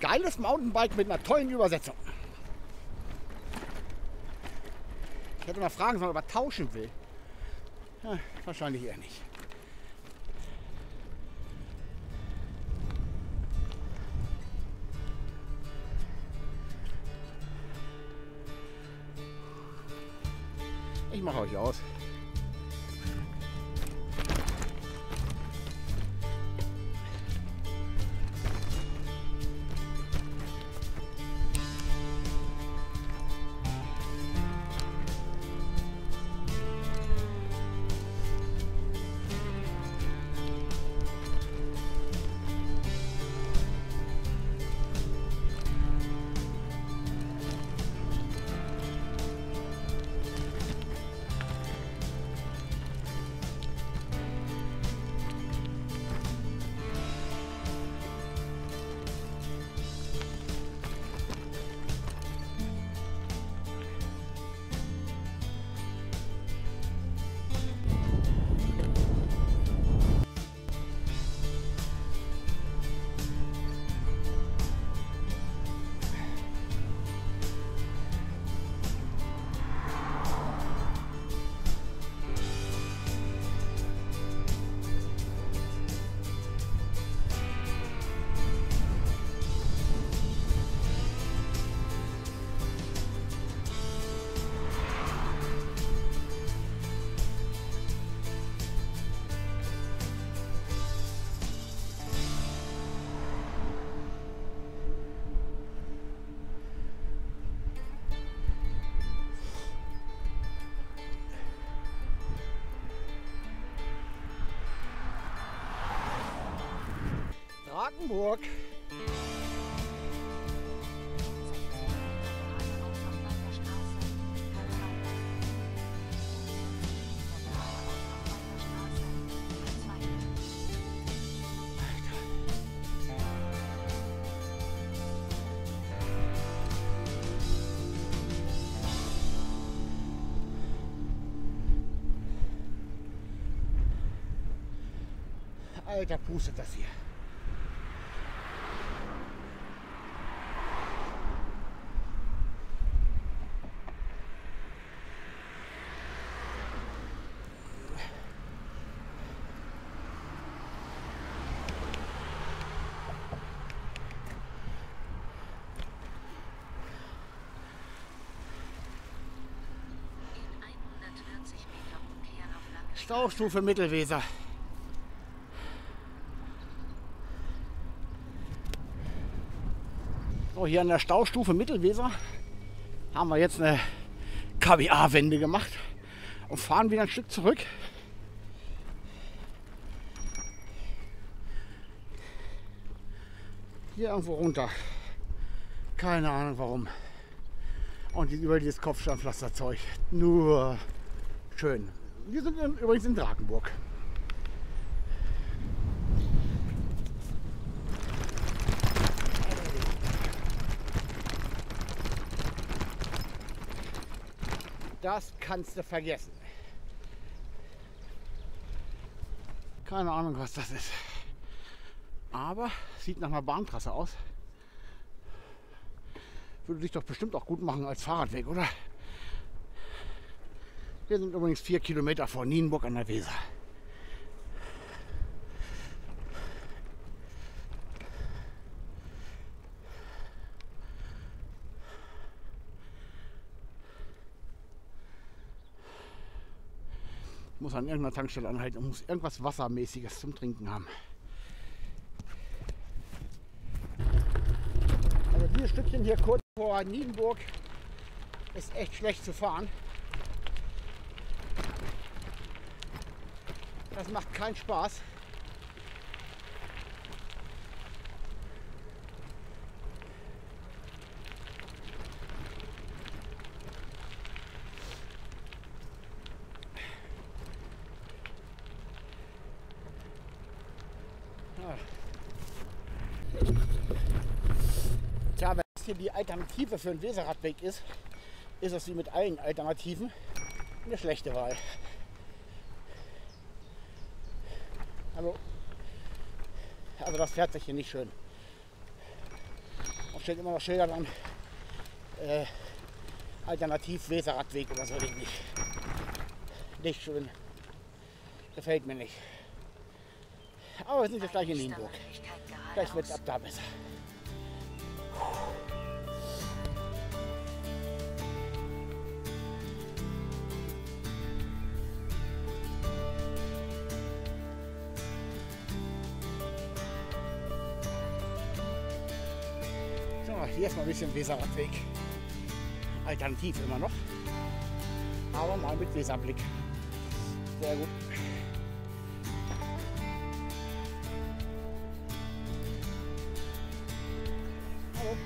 Geiles Mountainbike mit einer tollen Übersetzung. Ich hätte mal fragen sollen, ob er tauschen will. Ja, wahrscheinlich eher nicht. Ich mache euch aus. Hagenburg. Alter, pustet das hier. Staustufe Mittelweser. So, hier an der Staustufe Mittelweser haben wir jetzt eine K B A-Wende gemacht und fahren wieder ein Stück zurück. Hier irgendwo runter. Keine Ahnung warum. Und über dieses Kopfsteinpflasterzeug. Nur schön. Wir sind übrigens in Drakenburg. Das kannst du vergessen. Keine Ahnung, was das ist. Aber sieht nach einer Bahntrasse aus. Würde dich doch bestimmt auch gut machen als Fahrradweg, oder? Wir sind übrigens vier Kilometer vor Nienburg an der Weser. Ich muss an irgendeiner Tankstelle anhalten und muss irgendwas Wassermäßiges zum Trinken haben. Also dieses Stückchen hier kurz vor Nienburg ist echt schlecht zu fahren. Das macht keinen Spaß. Hier die Alternative für einen Weserradweg ist, ist es wie mit allen Alternativen eine schlechte Wahl. Also, also das fährt sich hier nicht schön. Da steht immer noch Schilder dran, äh, alternativ Weserradweg oder so, nicht. Nicht schön. Gefällt mir nicht. Aber wir sind jetzt gleich in Nienburg. Gleich wird es ab da besser. Hier ist mal ein bisschen Weserradweg. Alternativ immer noch. Aber mal mit Weserblick. Sehr gut. Hallo.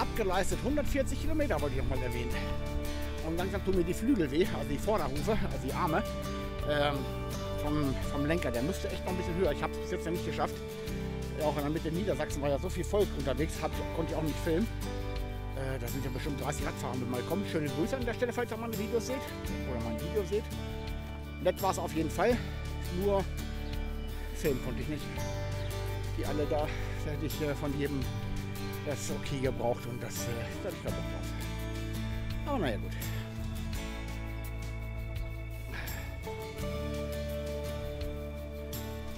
Abgeleistet hundertvierzig Kilometer, wollte ich noch mal erwähnen. Und langsam tun mir die Flügel weh, also die Vorderhufe, also die Arme ähm, vom, vom Lenker. Der müsste echt noch ein bisschen höher. Ich habe es bis jetzt ja nicht geschafft. Auch in der Mitte Niedersachsen war ja so viel Volk unterwegs, hab, konnte ich auch nicht filmen. Äh, da sind ja bestimmt dreißig Radfahrer mit mal kommen. Schöne Grüße an der Stelle, falls ihr mal ein Video seht. Oder mal ein Video seht. Nett war es auf jeden Fall. Nur filmen konnte ich nicht. Die alle da, hätte ich äh, von jedem das ist okay gebraucht und das äh, da hab ich da Bock drauf. Aber naja, gut.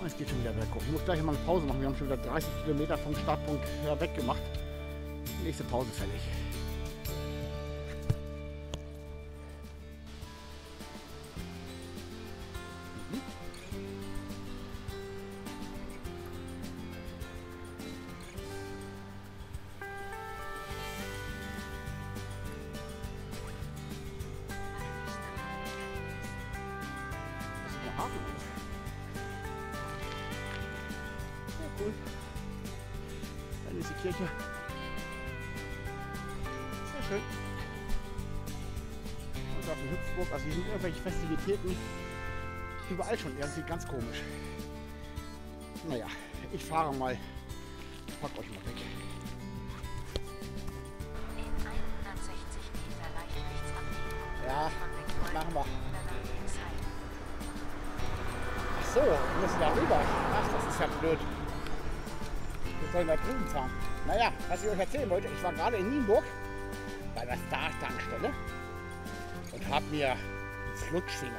Und es geht schon wieder berghoch. Ich muss gleich mal eine Pause machen. Wir haben schon wieder dreißig Kilometer vom Startpunkt weg gemacht. Nächste Pause fertig. abholen. Dann ist die Kirche. Sehr schön. Und auf der Hüpfburg, also hier sind irgendwelche Festivitäten überall schon, irgendwie ganz komisch. Naja, ich fahre mal. Ich pack euch mal weg. Ja, machen wir. Ach so, wir müssen da rüber. Ach, das ist ja blöd. Wir sollen da drüben fahren. Naja, was ich euch erzählen wollte, ich war gerade in Nienburg bei der Star-Tankstelle und habe mir einen Flutschfinger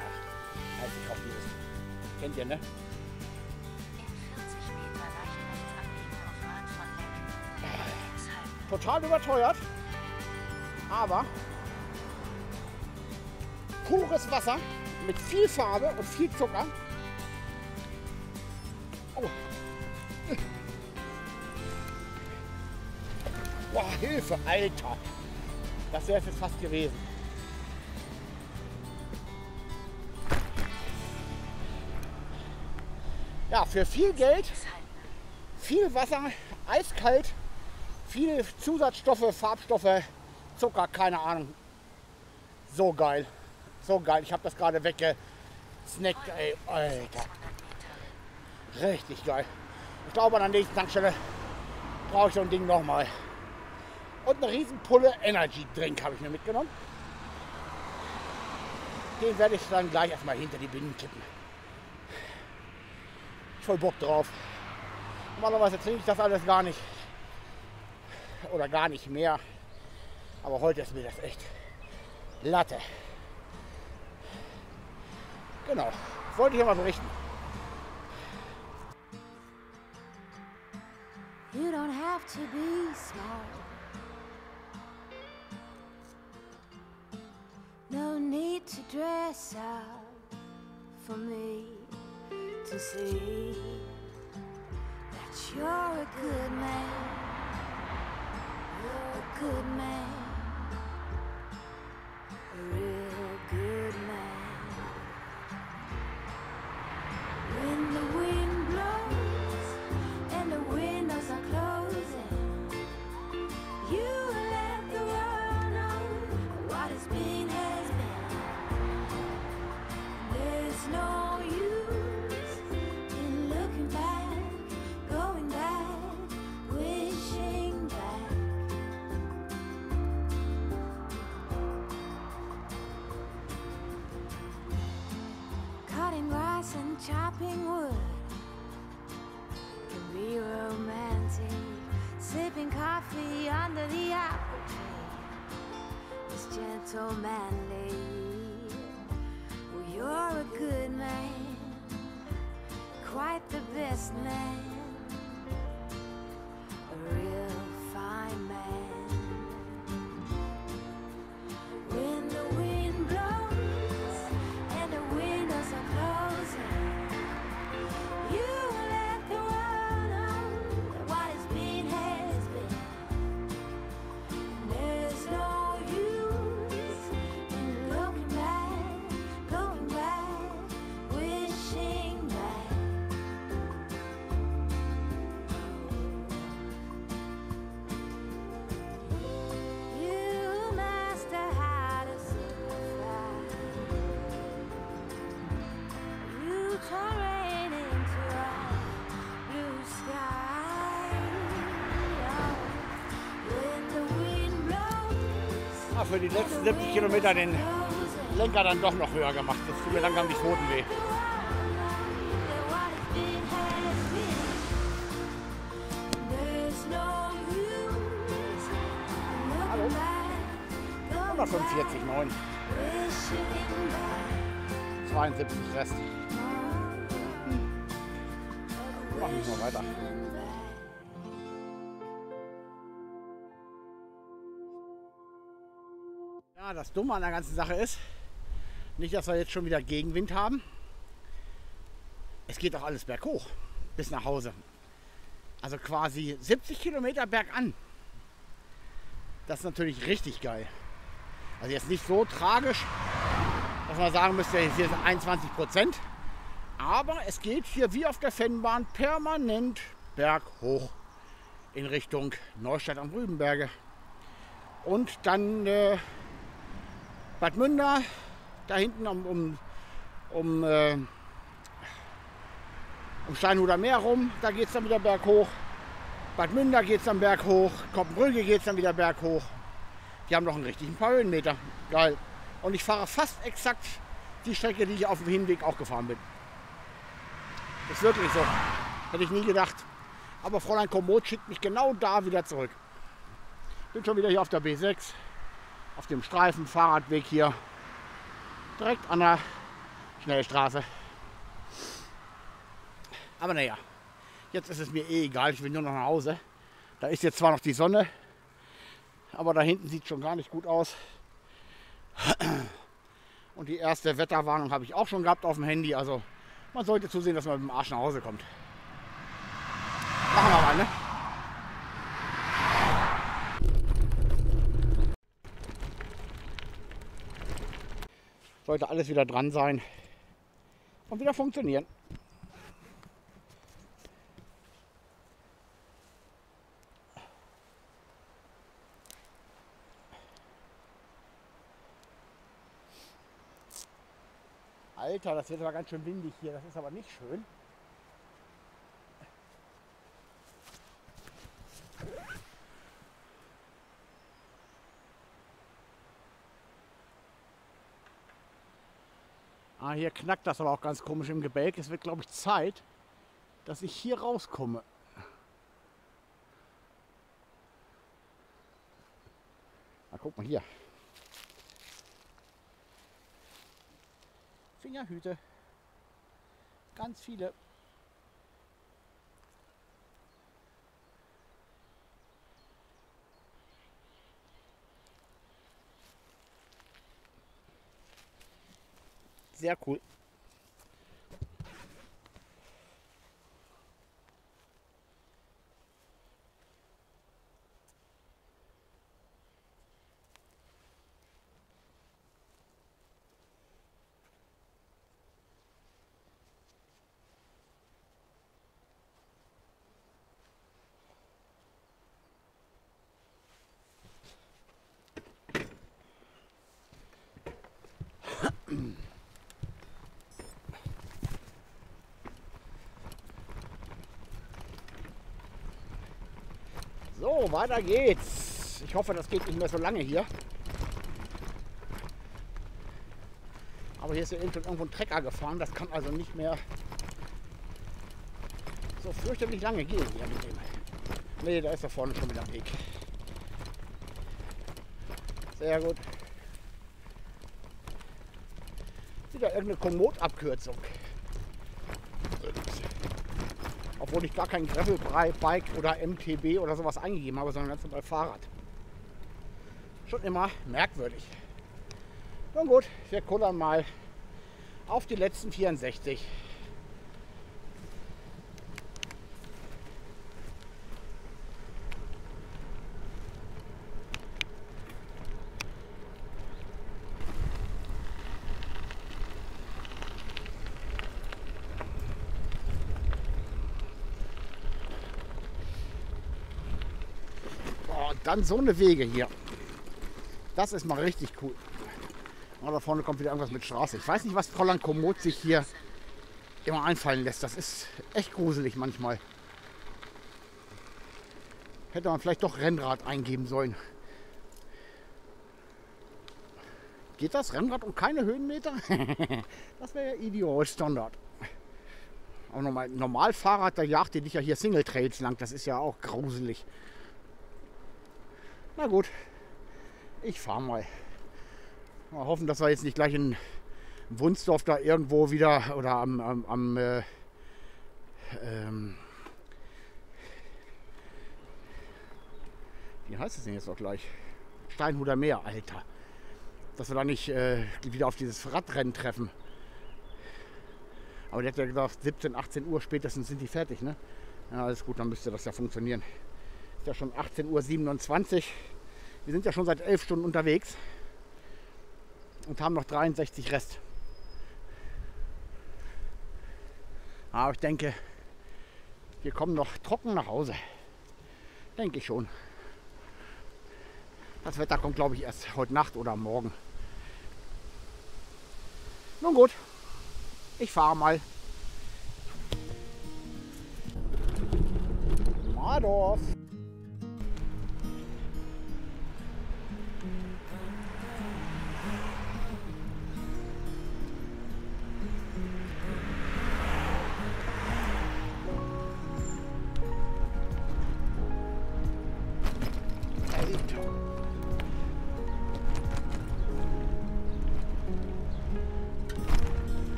auf dieses. Kennt ihr, ne? Total überteuert, aber pures Wasser mit viel Farbe und viel Zucker. Oh. Boah, Hilfe, Alter! Das wäre jetzt fast gewesen. Ja, für viel Geld, viel Wasser, eiskalt, viele Zusatzstoffe, Farbstoffe, Zucker, keine Ahnung. So geil. So geil, ich habe das gerade weggesnackt, ey, Alter. Richtig geil. Ich glaube, an der nächsten Tankstelle brauche ich so ein Ding nochmal. Und eine riesen Pulle Energy Drink habe ich mir mitgenommen. Den werde ich dann gleich erstmal hinter die Binden kippen. Voll Bock drauf. Normalerweise trinke ich das alles gar nicht. Oder gar nicht mehr. Aber heute ist mir das echt Latte. Genau, wollte ich ja mal berichten. You don't have to be smart. No need to dress up for me to see that you're a good man. You're a good man. A real good man. When the wind blows and the windows are closing, you let the world know what has been has been. There's no use in looking back, going back, wishing back. Cutting grass and chopping wood can be romantic. Sipping coffee under the apple tree is gentlemanly. Well, you're a good man, quite the best man, a real fine man. When the wind blows and the windows are closing, you let the world know that what has been has been. There's no use in looking back, going back, wishing back. You master how to simplify. You turn rain into a blue sky. When the wind blows, Ah, für die letzten siebzig Kilometer den Lenker dann doch noch höher gemacht. Jetzt tut mir langsam die Pfoten weh. Hallo. hundertfünfundvierzig Komma neun. zweiundsiebzig Rest. Machen wir mal weiter. Ja, das Dumme an der ganzen Sache ist, nicht, dass wir jetzt schon wieder Gegenwind haben. Es geht auch alles berghoch bis nach Hause. Also quasi siebzig Kilometer bergan. Das ist natürlich richtig geil. Also jetzt nicht so tragisch, dass man sagen müsste, hier sind einundzwanzig Prozent. Aber es geht hier wie auf der Vennbahn permanent berghoch in Richtung Neustadt am Rübenberge. Und dann äh, Bad Münder, da hinten um, um, um, äh, um Steinhuder Meer rum, da geht es dann wieder berghoch. Bad Münder geht es dann berghoch, Coppenbrügge geht es dann wieder berghoch. Die haben noch einen richtigen paar Höhenmeter. Geil. Und ich fahre fast exakt die Strecke, die ich auf dem Hinweg auch gefahren bin. Ist wirklich so. Hätte ich nie gedacht. Aber Fräulein Komoot schickt mich genau da wieder zurück. Bin schon wieder hier auf der B sechs. Auf dem Streifen, Fahrradweg hier. Direkt an der Schnellstraße. Aber naja, jetzt ist es mir eh egal. Ich will nur noch nach Hause. Da ist jetzt zwar noch die Sonne, aber da hinten sieht es schon gar nicht gut aus. Und die erste Wetterwarnung habe ich auch schon gehabt auf dem Handy. Also man sollte zusehen, dass man mit dem Arsch nach Hause kommt. Machen wir mal, ne? Sollte alles wieder dran sein und wieder funktionieren. Alter, das wird aber ganz schön windig hier, das ist aber nicht schön. Ah, hier knackt das aber auch ganz komisch im Gebälk. Es wird, glaube ich, Zeit, dass ich hier rauskomme. Na, guck mal hier. Fingerhüte. Ganz viele. Sehr cool. So, weiter geht's. Ich hoffe, das geht nicht mehr so lange hier. Aber hier ist ja eben schon irgendwo ein Trecker gefahren. Das kann also nicht mehr so fürchterlich lange gehen hier mit dem. Nee, da ist da vorne schon wieder ein Weg. Sehr gut. Wieder irgendeine Komoot-Abkürzung. Obwohl ich gar kein Gravelbike oder M T B oder sowas eingegeben habe, sondern ganz normal Fahrrad. Schon immer merkwürdig. Nun gut, wir kullern mal auf die letzten vierundsechzig. Dann so eine Wege hier. Das ist mal richtig cool. Oh, da vorne kommt wieder irgendwas mit Straße. Ich weiß nicht, was Fräulein Komoot sich hier immer einfallen lässt. Das ist echt gruselig manchmal. Hätte man vielleicht doch Rennrad eingeben sollen. Geht das Rennrad um keine Höhenmeter? Das wäre ja ideal Standard. Aber nochmal, normal Fahrrad, da jagt ihr dich ja hier Single-Trails lang. Das ist ja auch gruselig. Na gut, ich fahre mal. Mal hoffen, dass wir jetzt nicht gleich in Wunsdorf da irgendwo wieder oder am, am, am äh, ähm, wie heißt es denn jetzt noch gleich? Steinhuder Meer, Alter. Dass wir da nicht äh, wieder auf dieses Radrennen treffen. Aber der hat ja gesagt, siebzehn, achtzehn Uhr spätestens sind die fertig, ne? Ja, alles gut, dann müsste das ja funktionieren. Ja, schon achtzehn Uhr siebenundzwanzig. Wir sind ja schon seit elf Stunden unterwegs und haben noch dreiundsechzig Rest. Aber ich denke, Wir kommen noch trocken nach Hause. Denke ich schon. Das Wetter kommt, glaube ich, erst heute Nacht oder morgen. Nun gut, ich fahre mal. Mardorf.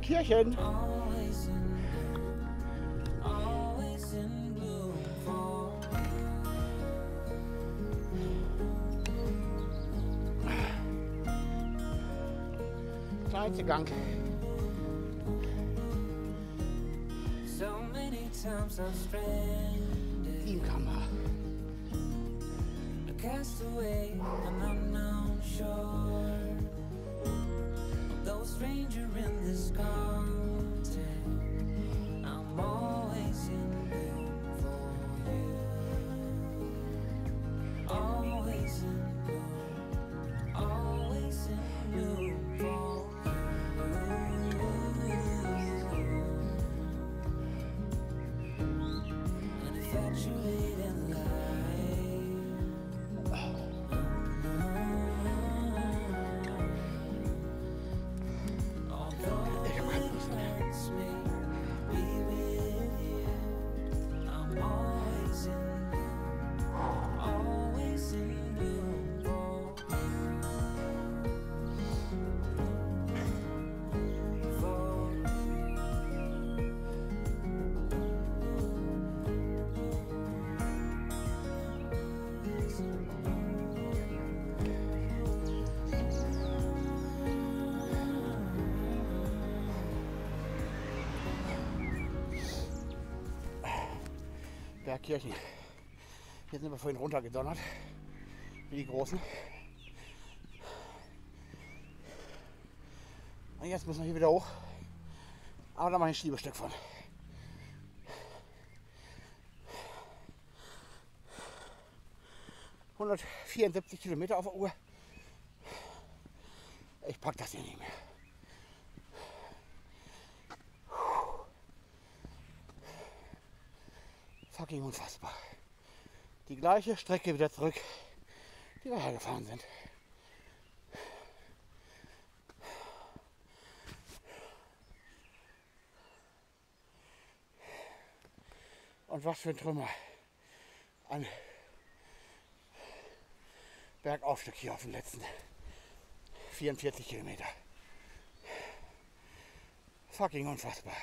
Kirchen. Zweiter Gang. Teamkammer. Stranger in this content, I'm always in love for you. Always in love, always in love for you. An infatuated life. Kirchen. Hier sind wir vorhin runtergedonnert, wie die Großen. Und jetzt müssen wir hier wieder hoch. Aber da mache ich ein Schiebestück von. hundertvierundsiebzig Kilometer auf der Uhr. Ich pack das hier nicht mehr. Fucking unfassbar. Die gleiche Strecke wieder zurück, die wir hergefahren sind. Und was für ein Trümmer an Bergaufstieg hier auf den letzten vierundvierzig Kilometer. Fucking unfassbar.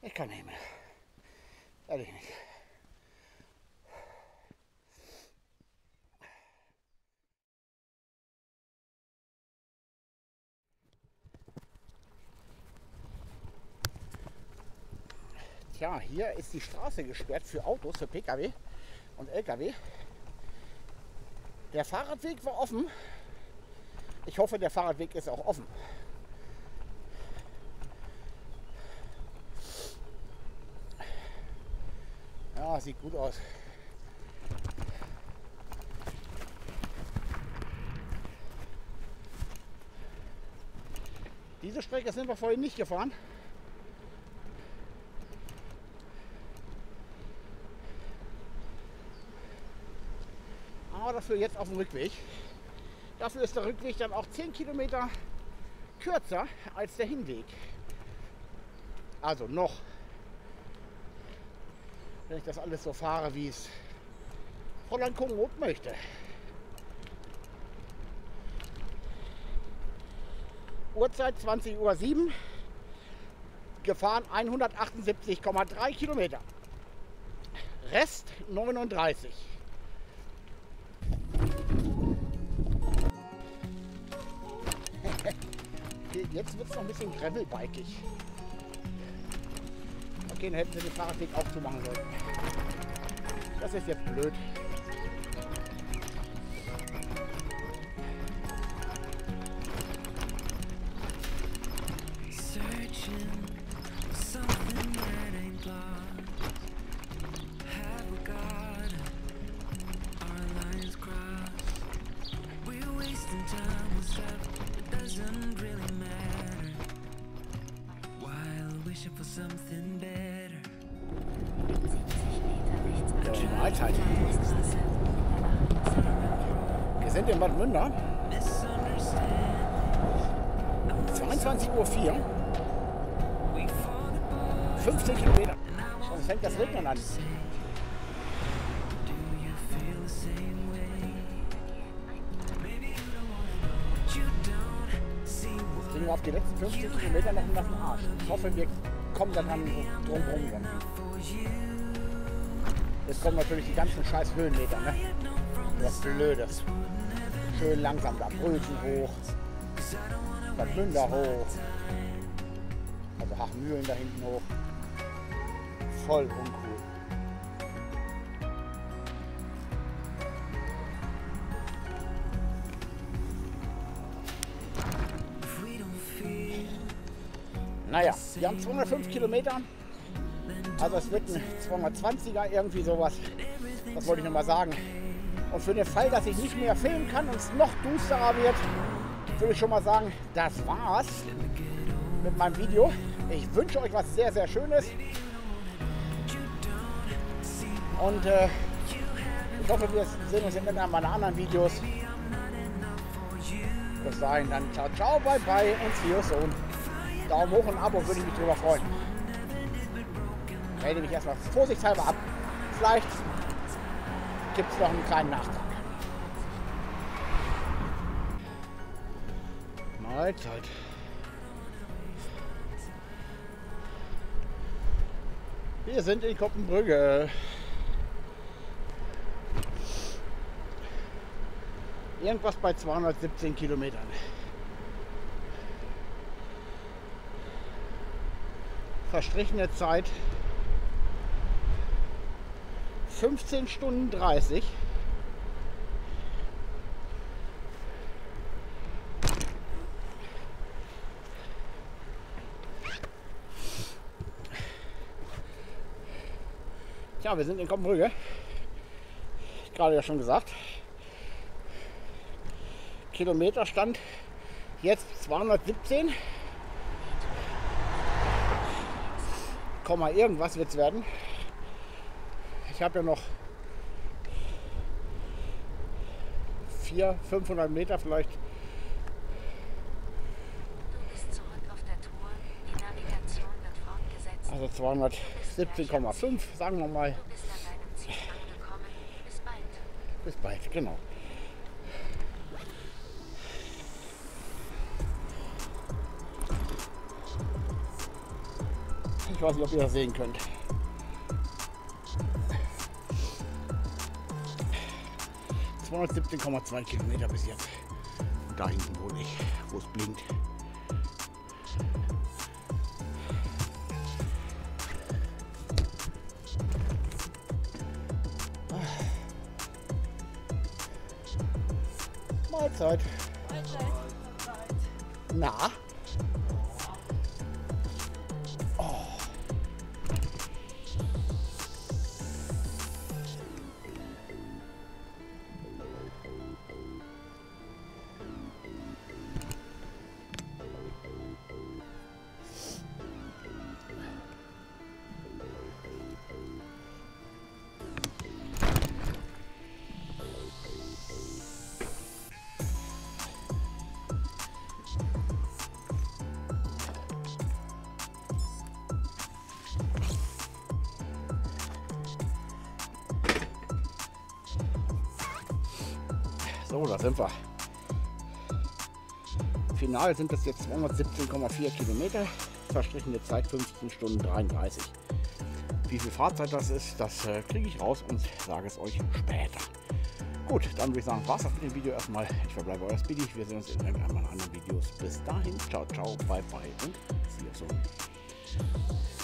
Ich kann nicht mehr. Ehrlich nicht. Tja, hier ist die Straße gesperrt für Autos, für P K W und L K W. Der Fahrradweg war offen. Ich hoffe, der Fahrradweg ist auch offen. Ah, sieht gut aus. Diese Strecke sind wir vorhin nicht gefahren. Aber dafür jetzt auf dem Rückweg. Dafür ist der Rückweg dann auch zehn Kilometer kürzer als der Hinweg. Also noch. Wenn ich das alles so fahre, wie es Holland Komoot möchte. Uhrzeit zwanzig Uhr sieben, gefahren hundertachtundsiebzig Komma drei Kilometer, Rest neununddreißig. geht. Jetzt wird es noch ein bisschen gravelbikeig. Okay, dann hätten wir den Fahrradweg auch zumachen sollen. Das ist jetzt blöd. Wir sind in Bad Münder. zweiundzwanzig Uhr vier. fünfzehn Kilometer. Sonst fängt das Regnen an. Jetzt sind wir auf die letzten fünfzehn Kilometer noch im nassen Arsch. Ich hoffe, wir kommen dann drum rum. Jetzt kommen natürlich die ganzen scheiß Höhenmeter, ne? Das Blöde. Schön langsam da Brücken hoch, Bad Münder hoch, also Hachmühlen da hinten hoch. Voll uncool. Naja, wir haben zweihundertfünf Kilometer. Also es wird ein zweihundertzwanziger, irgendwie sowas. Das wollte ich noch mal sagen. Und für den Fall, dass ich nicht mehr filmen kann und es noch düsterer wird, würde ich schon mal sagen, das war's mit meinem Video. Ich wünsche euch was sehr, sehr Schönes. Und äh, ich hoffe, wir sehen uns in einem meiner anderen Videos. Bis dahin dann ciao, ciao, bye, bye und see you soon. Daumen hoch und Abo würde ich mich drüber freuen. Melde mich erstmal vorsichtshalber ab. Vielleicht gibt es noch einen kleinen Nachtrag. Mahlzeit. Wir sind in Coppenbrügge. Irgendwas bei zweihundertsiebzehn Kilometern. Verstrichene Zeit fünfzehn Stunden dreißig. Tja, wir sind in Coppenbrügge. Gerade ja schon gesagt. Kilometerstand jetzt zweihundertsiebzehn. Komma irgendwas wird es werden. Ich habe ja noch vierhundert, fünfhundert Meter vielleicht. Du bist zurück auf der Tour. Die Navigation wird fortgesetzt. Also zweihundertsiebzehn Komma fünf, sagen wir mal. Du bist an deinem Ziel angekommen. Bis bald. Bis bald, genau. Ich weiß nicht, ob ihr das sehen könnt. zweihundertsiebzehn Komma zwei Kilometer bis jetzt. Und da hinten wohne ich, wo es blinkt. Mahlzeit. Mahlzeit. Na? So, da sind wir. Final sind das jetzt zweihundertsiebzehn Komma vier Kilometer, verstrichene Zeit fünfzehn Stunden dreiunddreißig. Wie viel Fahrzeit das ist, das äh, kriege ich raus und sage es euch später. Gut, dann würde ich sagen, war es das mit dem Video erstmal. Ich verbleibe euer Speedy. Wir sehen uns in irgendeinem anderen Videos. Bis dahin, ciao, ciao, bye, bye und see you soon.